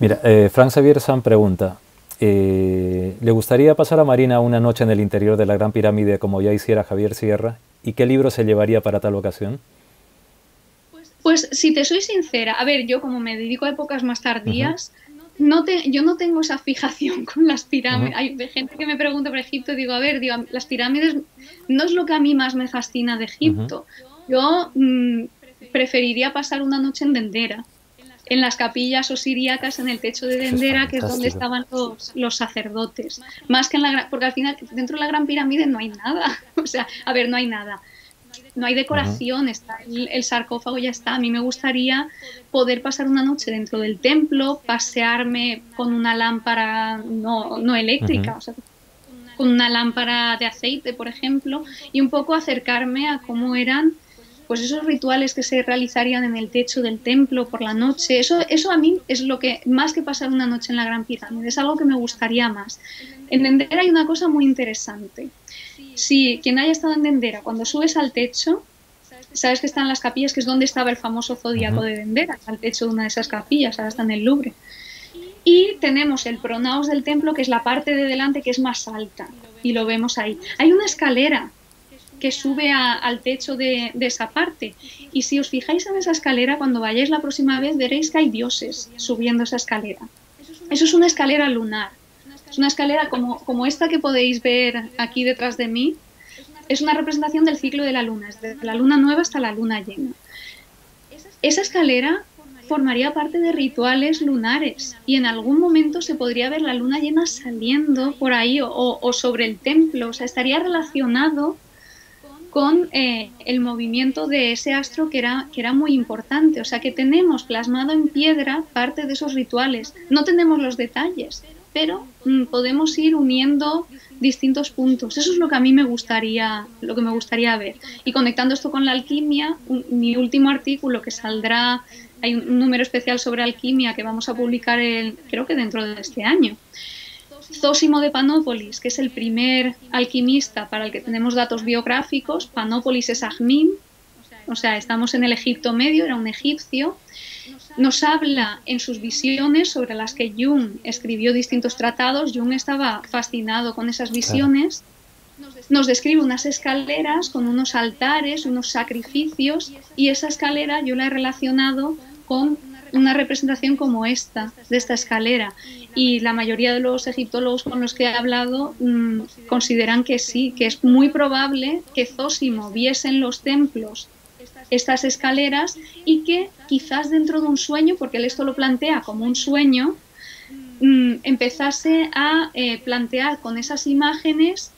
Mira, Frank Xavier San pregunta, ¿le gustaría pasar a Marina una noche en el interior de la Gran Pirámide como ya hiciera Javier Sierra? ¿Y qué libro se llevaría para tal ocasión? Pues si te soy sincera, a ver, yo como me dedico a épocas más tardías, yo no tengo esa fijación con las pirámides. Hay gente que me pregunta por Egipto y digo, a ver, las pirámides no es lo que a mí más me fascina de Egipto. Yo preferiría pasar una noche en Dendera, en las capillas osiríacas, en el techo de Dendera, que es donde estaban los sacerdotes. Más que en la, porque al final dentro de la Gran Pirámide no hay nada. O sea, a ver, no hay nada. No hay decoración, está el sarcófago, ya está. A mí me gustaría poder pasar una noche dentro del templo, pasearme con una lámpara no eléctrica, o sea, con una lámpara de aceite, por ejemplo, y un poco acercarme a cómo eran pues esos rituales que se realizarían en el techo del templo por la noche. Eso a mí es lo que, más que pasar una noche en la Gran Pirámide, es algo que me gustaría más. En Dendera hay una cosa muy interesante. Si quien haya estado en Dendera, cuando subes al techo, sabes que están las capillas, que es donde estaba el famoso zodíaco de Dendera, al techo de una de esas capillas, ahora está en el Louvre. Y tenemos el pronaos del templo, que es la parte de delante que es más alta, y lo vemos ahí. Hay una escalera que sube al techo de esa parte. Y si os fijáis en esa escalera, cuando vayáis la próxima vez, veréis que hay dioses subiendo esa escalera. Eso es una escalera lunar. Es una escalera como esta que podéis ver aquí detrás de mí. Es una representación del ciclo de la luna, desde la luna nueva hasta la luna llena. Esa escalera formaría parte de rituales lunares y en algún momento se podría ver la luna llena saliendo por ahí o sobre el templo. O sea, estaría relacionado con el movimiento de ese astro que era muy importante. O sea que tenemos plasmado en piedra parte de esos rituales. No tenemos los detalles, pero podemos ir uniendo distintos puntos. Eso es lo que a mí me gustaría ver. Y conectando esto con la alquimia, mi último artículo que saldrá, hay un número especial sobre alquimia que vamos a publicar creo que dentro de este año. Zósimo de Panópolis, que es el primer alquimista para el que tenemos datos biográficos. Panópolis es Ajmim, o sea, estamos en el Egipto Medio, era un egipcio. Nos habla en sus visiones sobre las que Jung escribió distintos tratados. Jung estaba fascinado con esas visiones. nos describe unas escaleras con unos altares, unos sacrificios, y esa escalera yo la he relacionado con una representación como esta, de esta escalera, y la mayoría de los egiptólogos con los que he hablado consideran que sí, que es muy probable que Zósimo viese en los templos estas escaleras y que quizás dentro de un sueño, porque él esto lo plantea como un sueño, empezase a plantear con esas imágenes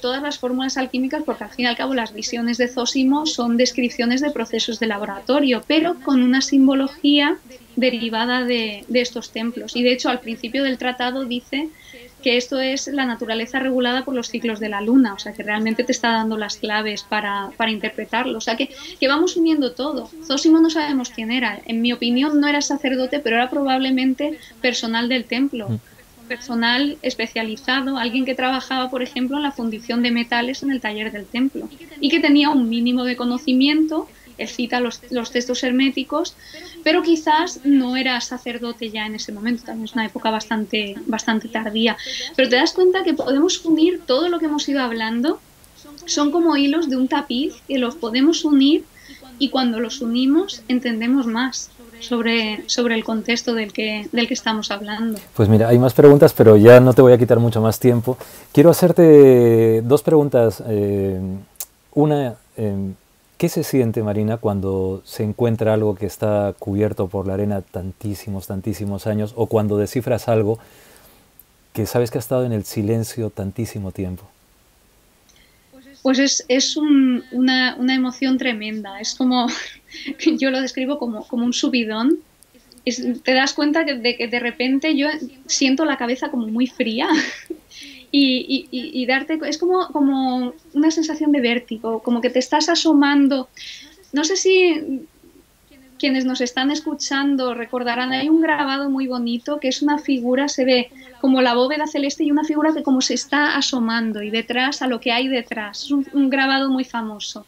todas las fórmulas alquímicas, porque al fin y al cabo las visiones de Zósimo son descripciones de procesos de laboratorio, pero con una simbología derivada de estos templos. Y de hecho al principio del tratado dice que esto es la naturaleza regulada por los ciclos de la luna, o sea que realmente te está dando las claves para interpretarlo. O sea que vamos uniendo todo. Zósimo no sabemos quién era, en mi opinión no era sacerdote, pero era probablemente personal del templo. Personal especializado, alguien que trabajaba, por ejemplo, en la fundición de metales en el taller del templo y que tenía un mínimo de conocimiento. Él cita los textos herméticos, pero quizás no era sacerdote ya en ese momento, también es una época bastante tardía. Pero te das cuenta que podemos unir todo lo que hemos ido hablando, son como hilos de un tapiz que los podemos unir, y cuando los unimos entendemos más sobre el contexto del que estamos hablando. Pues mira, hay más preguntas, pero ya no te voy a quitar mucho más tiempo. Quiero hacerte dos preguntas. ¿Qué se siente, Marina, cuando se encuentra algo que está cubierto por la arena tantísimos años, o cuando descifras algo que sabes que ha estado en el silencio tantísimo tiempo? Pues es una emoción tremenda, es como, yo lo describo como un subidón. Te das cuenta que de repente yo siento la cabeza como muy fría y darte, es como una sensación de vértigo, como que te estás asomando. No sé si quienes nos están escuchando recordarán, hay un grabado muy bonito que es una figura, se ve como la bóveda celeste y una figura que como se está asomando y detrás a lo que hay detrás, es un grabado muy famoso.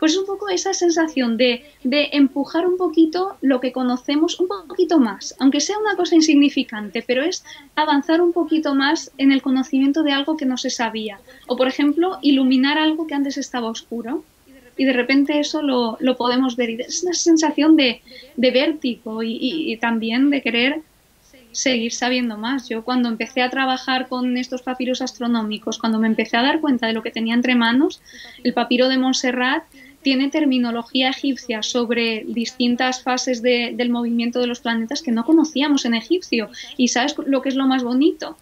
Pues un poco esa sensación de empujar un poquito lo que conocemos un poquito más, aunque sea una cosa insignificante, pero es avanzar un poquito más en el conocimiento de algo que no se sabía, o por ejemplo iluminar algo que antes estaba oscuro. Y de repente eso lo podemos ver. Y es una sensación de vértigo y también de querer seguir sabiendo más. Yo cuando empecé a trabajar con estos papiros astronómicos, cuando me empecé a dar cuenta de lo que tenía entre manos, el papiro de Montserrat tiene terminología egipcia sobre distintas fases del movimiento de los planetas que no conocíamos en egipcio. ¿Y sabes lo que es lo más bonito?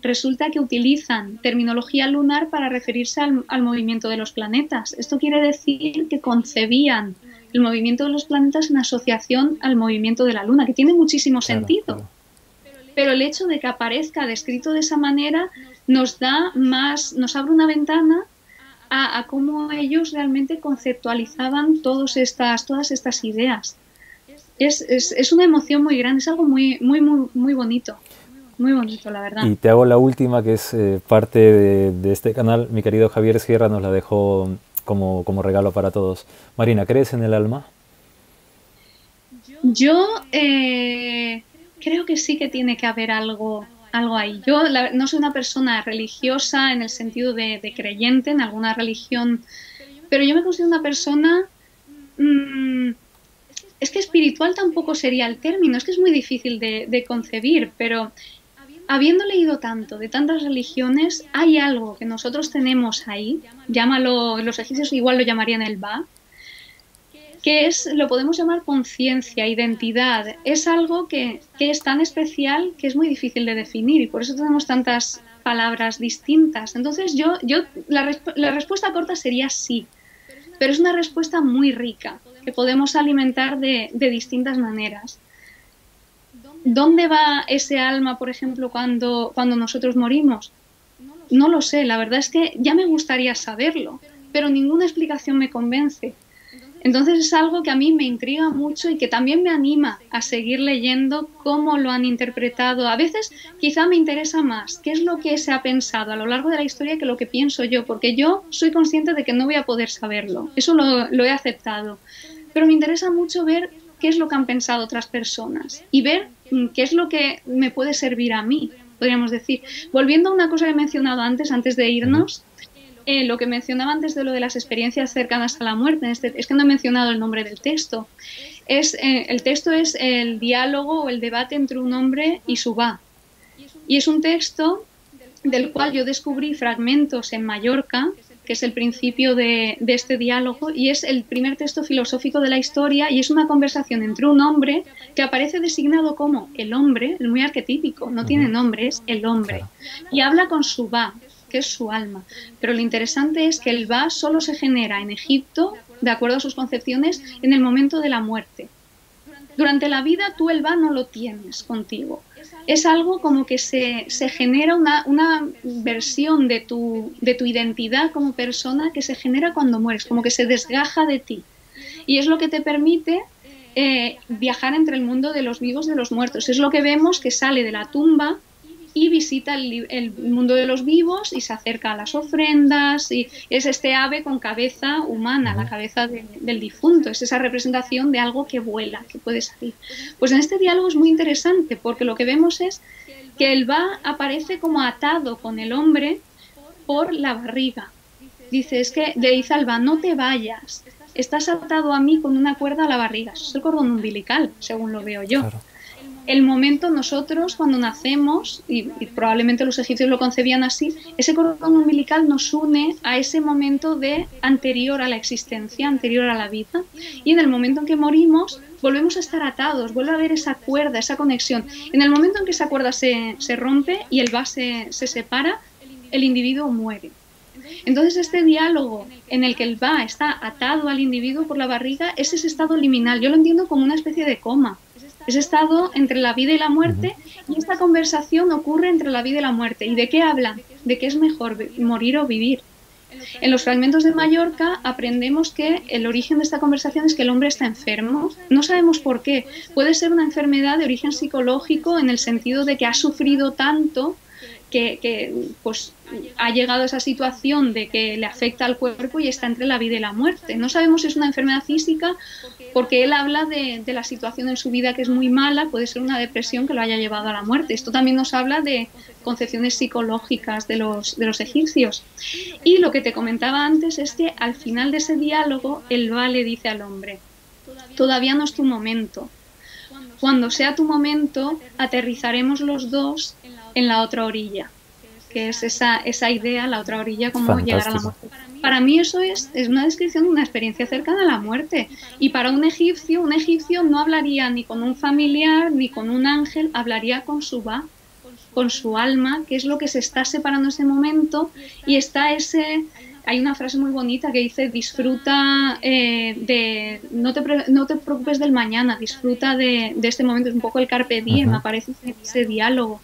Resulta que utilizan terminología lunar para referirse al movimiento de los planetas. Esto quiere decir que concebían el movimiento de los planetas en asociación al movimiento de la luna, que tiene muchísimo sentido. Claro. Pero el hecho de que aparezca descrito de esa manera nos abre una ventana a cómo ellos realmente conceptualizaban todas estas ideas. Es una emoción muy grande, es algo muy bonito. Muy bonito, la verdad. Y te hago la última, que es parte de este canal. Mi querido Javier Sierra nos la dejó como regalo para todos. Marina, ¿crees en el alma? Yo creo que sí que tiene que haber algo ahí. Yo no soy una persona religiosa en el sentido de creyente en alguna religión, pero yo me considero una persona... es que espiritual tampoco sería el término, es que es muy difícil de concebir, pero... Habiendo leído tanto de tantas religiones, hay algo que nosotros tenemos ahí, llámalo, los egipcios igual lo llamarían el Ba, que es, lo podemos llamar conciencia, identidad, es algo que es tan especial que es muy difícil de definir y por eso tenemos tantas palabras distintas. Entonces yo la respuesta corta sería sí, pero es una respuesta muy rica, que podemos alimentar de distintas maneras. ¿Dónde va ese alma, por ejemplo, cuando nosotros morimos? No lo sé, la verdad es que ya me gustaría saberlo, pero ninguna explicación me convence. Entonces es algo que a mí me intriga mucho y que también me anima a seguir leyendo cómo lo han interpretado. A veces quizá me interesa más qué es lo que se ha pensado a lo largo de la historia que lo que pienso yo, porque yo soy consciente de que no voy a poder saberlo, eso lo he aceptado. Pero me interesa mucho ver qué es lo que han pensado otras personas y ver qué es lo que me puede servir a mí, podríamos decir. Volviendo a una cosa que he mencionado antes de irnos, lo que mencionaba antes de lo de las experiencias cercanas a la muerte, es que no he mencionado el nombre del texto. El texto es el diálogo o el debate entre un hombre y su va. Y es un texto del cual yo descubrí fragmentos en Mallorca, que es el principio de este diálogo, y es el primer texto filosófico de la historia, y es una conversación entre un hombre que aparece designado como el hombre, muy arquetípico, no tiene nombre, es el hombre, y habla con su va, que es su alma. Pero lo interesante es que el va solo se genera en Egipto, de acuerdo a sus concepciones, en el momento de la muerte. Durante la vida tú el va no lo tienes contigo. Es algo como que se genera una versión de tu identidad como persona que se genera cuando mueres, como que se desgaja de ti. Y es lo que te permite viajar entre el mundo de los vivos y de los muertos. Es lo que vemos que sale de la tumba y visita el mundo de los vivos y se acerca a las ofrendas. Y es este ave con cabeza humana, la cabeza del difunto. Es esa representación de algo que vuela, que puede salir. Pues en este diálogo es muy interesante porque lo que vemos es que el va aparece como atado con el hombre por la barriga. Dice, es que le dice al va, no te vayas, estás atado a mí con una cuerda a la barriga. Eso es el cordón umbilical, según lo veo yo. Claro. El momento, nosotros cuando nacemos, y probablemente los egipcios lo concebían así, ese cordón umbilical nos une a ese momento anterior a la existencia, anterior a la vida, y en el momento en que morimos volvemos a estar atados, vuelve a haber esa cuerda, esa conexión. En el momento en que esa cuerda se rompe y el va se separa, el individuo muere. Entonces este diálogo en el que el va está atado al individuo por la barriga es ese estado liminal, yo lo entiendo como una especie de coma. Ese estado entre la vida y la muerte, y esta conversación ocurre entre la vida y la muerte. ¿Y de qué hablan? De qué es mejor, morir o vivir. En los fragmentos de Mallorca aprendemos que el origen de esta conversación es que el hombre está enfermo. No sabemos por qué. Puede ser una enfermedad de origen psicológico en el sentido de que ha sufrido tanto que pues, ha llegado a esa situación de que le afecta al cuerpo y está entre la vida y la muerte. No sabemos si es una enfermedad física porque él habla de la situación en su vida que es muy mala, puede ser una depresión que lo haya llevado a la muerte. Esto también nos habla de concepciones psicológicas de los egipcios. Y lo que te comentaba antes es que al final de ese diálogo el va le dice al hombre, todavía no es tu momento. Cuando sea tu momento aterrizaremos los dos en la otra orilla, que es esa idea, la otra orilla, como fantástico. Llegar a la muerte. Para mí eso es una descripción de una experiencia cercana a la muerte, y para un egipcio no hablaría ni con un familiar, ni con un ángel, hablaría con su va, con su alma, que es lo que se está separando en ese momento, y está ese... Hay una frase muy bonita que dice, disfruta no te preocupes del mañana, disfruta de este momento, es un poco el carpe diem, aparece ese diálogo.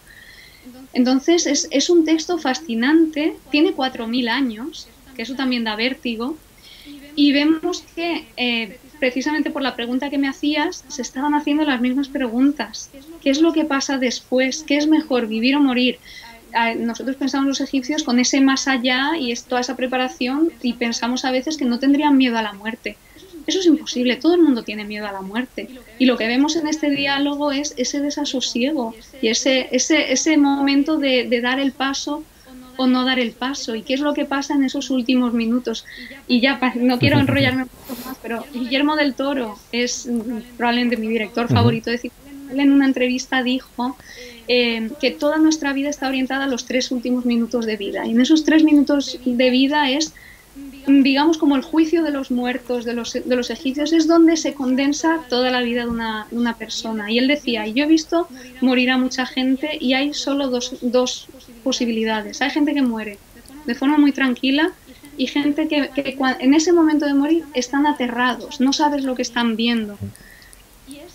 Entonces es un texto fascinante, tiene 4.000 años, que eso también da vértigo, y vemos que precisamente por la pregunta que me hacías, se estaban haciendo las mismas preguntas. ¿Qué es lo que pasa después? ¿Qué es mejor, vivir o morir? Nosotros pensamos los egipcios con ese más allá y toda esa preparación, y pensamos a veces que no tendrían miedo a la muerte. Eso es imposible, todo el mundo tiene miedo a la muerte. Y lo que vemos en este diálogo es ese desasosiego y ese momento de dar el paso o no dar el paso. ¿Y qué es lo que pasa en esos últimos minutos? Y ya, no quiero enrollarme mucho más, pero Guillermo del Toro es probablemente mi director favorito de cine. Él en una entrevista dijo que toda nuestra vida está orientada a los 3 últimos minutos de vida. Y en esos 3 minutos de vida es... digamos como el juicio de los muertos, de los egipcios, es donde se condensa toda la vida de una persona. Y él decía, yo he visto morir a mucha gente y hay solo dos posibilidades. Hay gente que muere de forma muy tranquila y gente que en ese momento de morir están aterrados, no sabes lo que están viendo.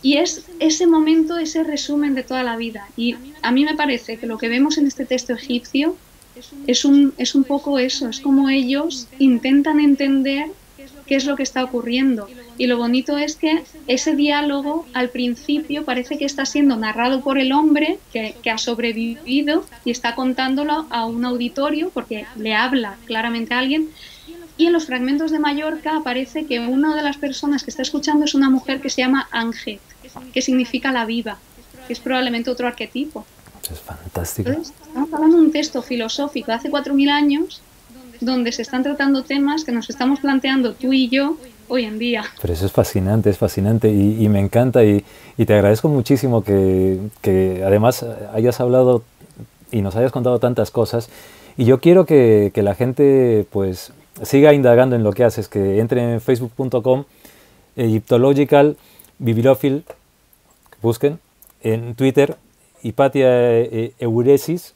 Y es ese momento, ese resumen de toda la vida. Y a mí me parece que lo que vemos en este texto egipcio es un poco eso, es como ellos intentan entender qué es lo que está ocurriendo. Y lo bonito es que ese diálogo al principio parece que está siendo narrado por el hombre que ha sobrevivido y está contándolo a un auditorio porque le habla claramente a alguien. Y en los fragmentos de Mallorca aparece que una de las personas que está escuchando es una mujer que se llama Ángel, que significa la viva, que es probablemente otro arquetipo. Es fantástico. Entonces, estamos hablando de un texto filosófico hace 4.000 años donde se están tratando temas que nos estamos planteando tú y yo hoy en día. Pero eso es fascinante y me encanta y te agradezco muchísimo que además hayas hablado y nos hayas contado tantas cosas. Y yo quiero que la gente pues siga indagando en lo que haces, que entre en facebook.com, Egyptological, Bibliophile, busquen, en Twitter, Hipatia Euresis,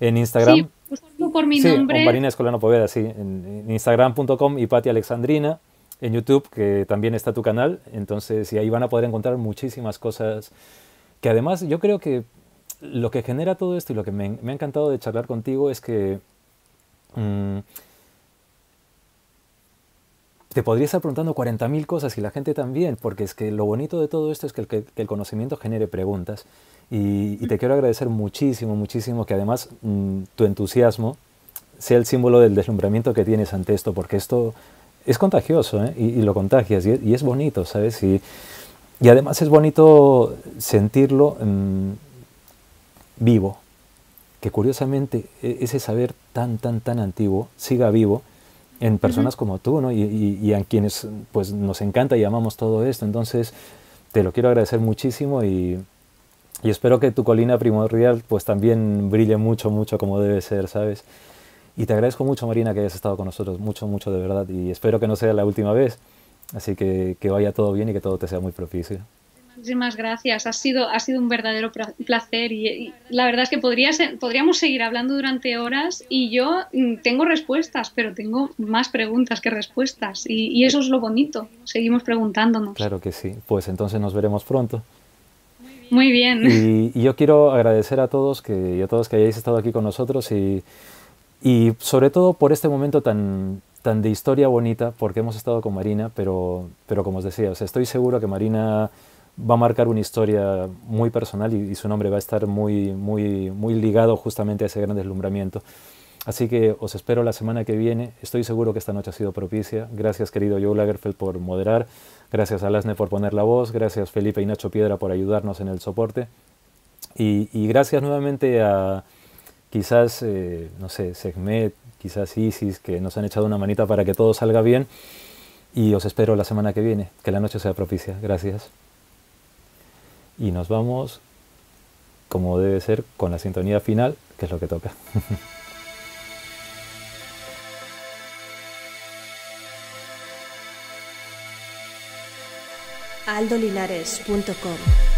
en Instagram. Sí, buscando por mi nombre. Marina Escolano Poveda, sí, en instagram.com, Hipatia Alexandrina, en YouTube, que también está tu canal, entonces, y ahí van a poder encontrar muchísimas cosas, que además yo creo que lo que genera todo esto y lo que me ha encantado de charlar contigo es que te podría estar preguntando 40.000 cosas y la gente también, porque es que lo bonito de todo esto es que el conocimiento genere preguntas y te quiero agradecer muchísimo, muchísimo que además tu entusiasmo sea el símbolo del deslumbramiento que tienes ante esto, porque esto es contagioso, ¿eh? y lo contagias y es bonito, ¿sabes? Y además es bonito sentirlo vivo, que curiosamente ese saber tan antiguo siga vivo en personas como tú, ¿no? Y a quienes pues nos encanta y amamos todo esto. Entonces te lo quiero agradecer muchísimo y espero que tu colina primordial pues también brille mucho como debe ser, ¿sabes? Y te agradezco mucho, Marina, que hayas estado con nosotros, mucho de verdad, y espero que no sea la última vez, así que vaya todo bien y que todo te sea muy propicio. Muchísimas gracias, ha sido un verdadero placer y la verdad es que podríamos seguir hablando durante horas y yo tengo respuestas, pero tengo más preguntas que respuestas y eso es lo bonito, seguimos preguntándonos. Claro que sí, pues entonces nos veremos pronto. Muy bien. Y yo quiero agradecer a todos que hayáis estado aquí con nosotros y sobre todo por este momento tan de historia bonita, porque hemos estado con Marina, pero como os decía, o sea, estoy seguro que Marina va a marcar una historia muy personal y su nombre va a estar muy ligado justamente a ese gran deslumbramiento. Así que os espero la semana que viene. Estoy seguro que esta noche ha sido propicia. Gracias, querido Joe Lagerfeld, por moderar. Gracias a Lasne por poner la voz. Gracias, Felipe y Nacho Piedra, por ayudarnos en el soporte. Y gracias nuevamente a quizás, no sé, Sekhmet, quizás Isis, que nos han echado una manita para que todo salga bien. Y os espero la semana que viene. Que la noche sea propicia. Gracias. Y nos vamos, como debe ser, con la sintonía final, que es lo que toca. aldolinares.com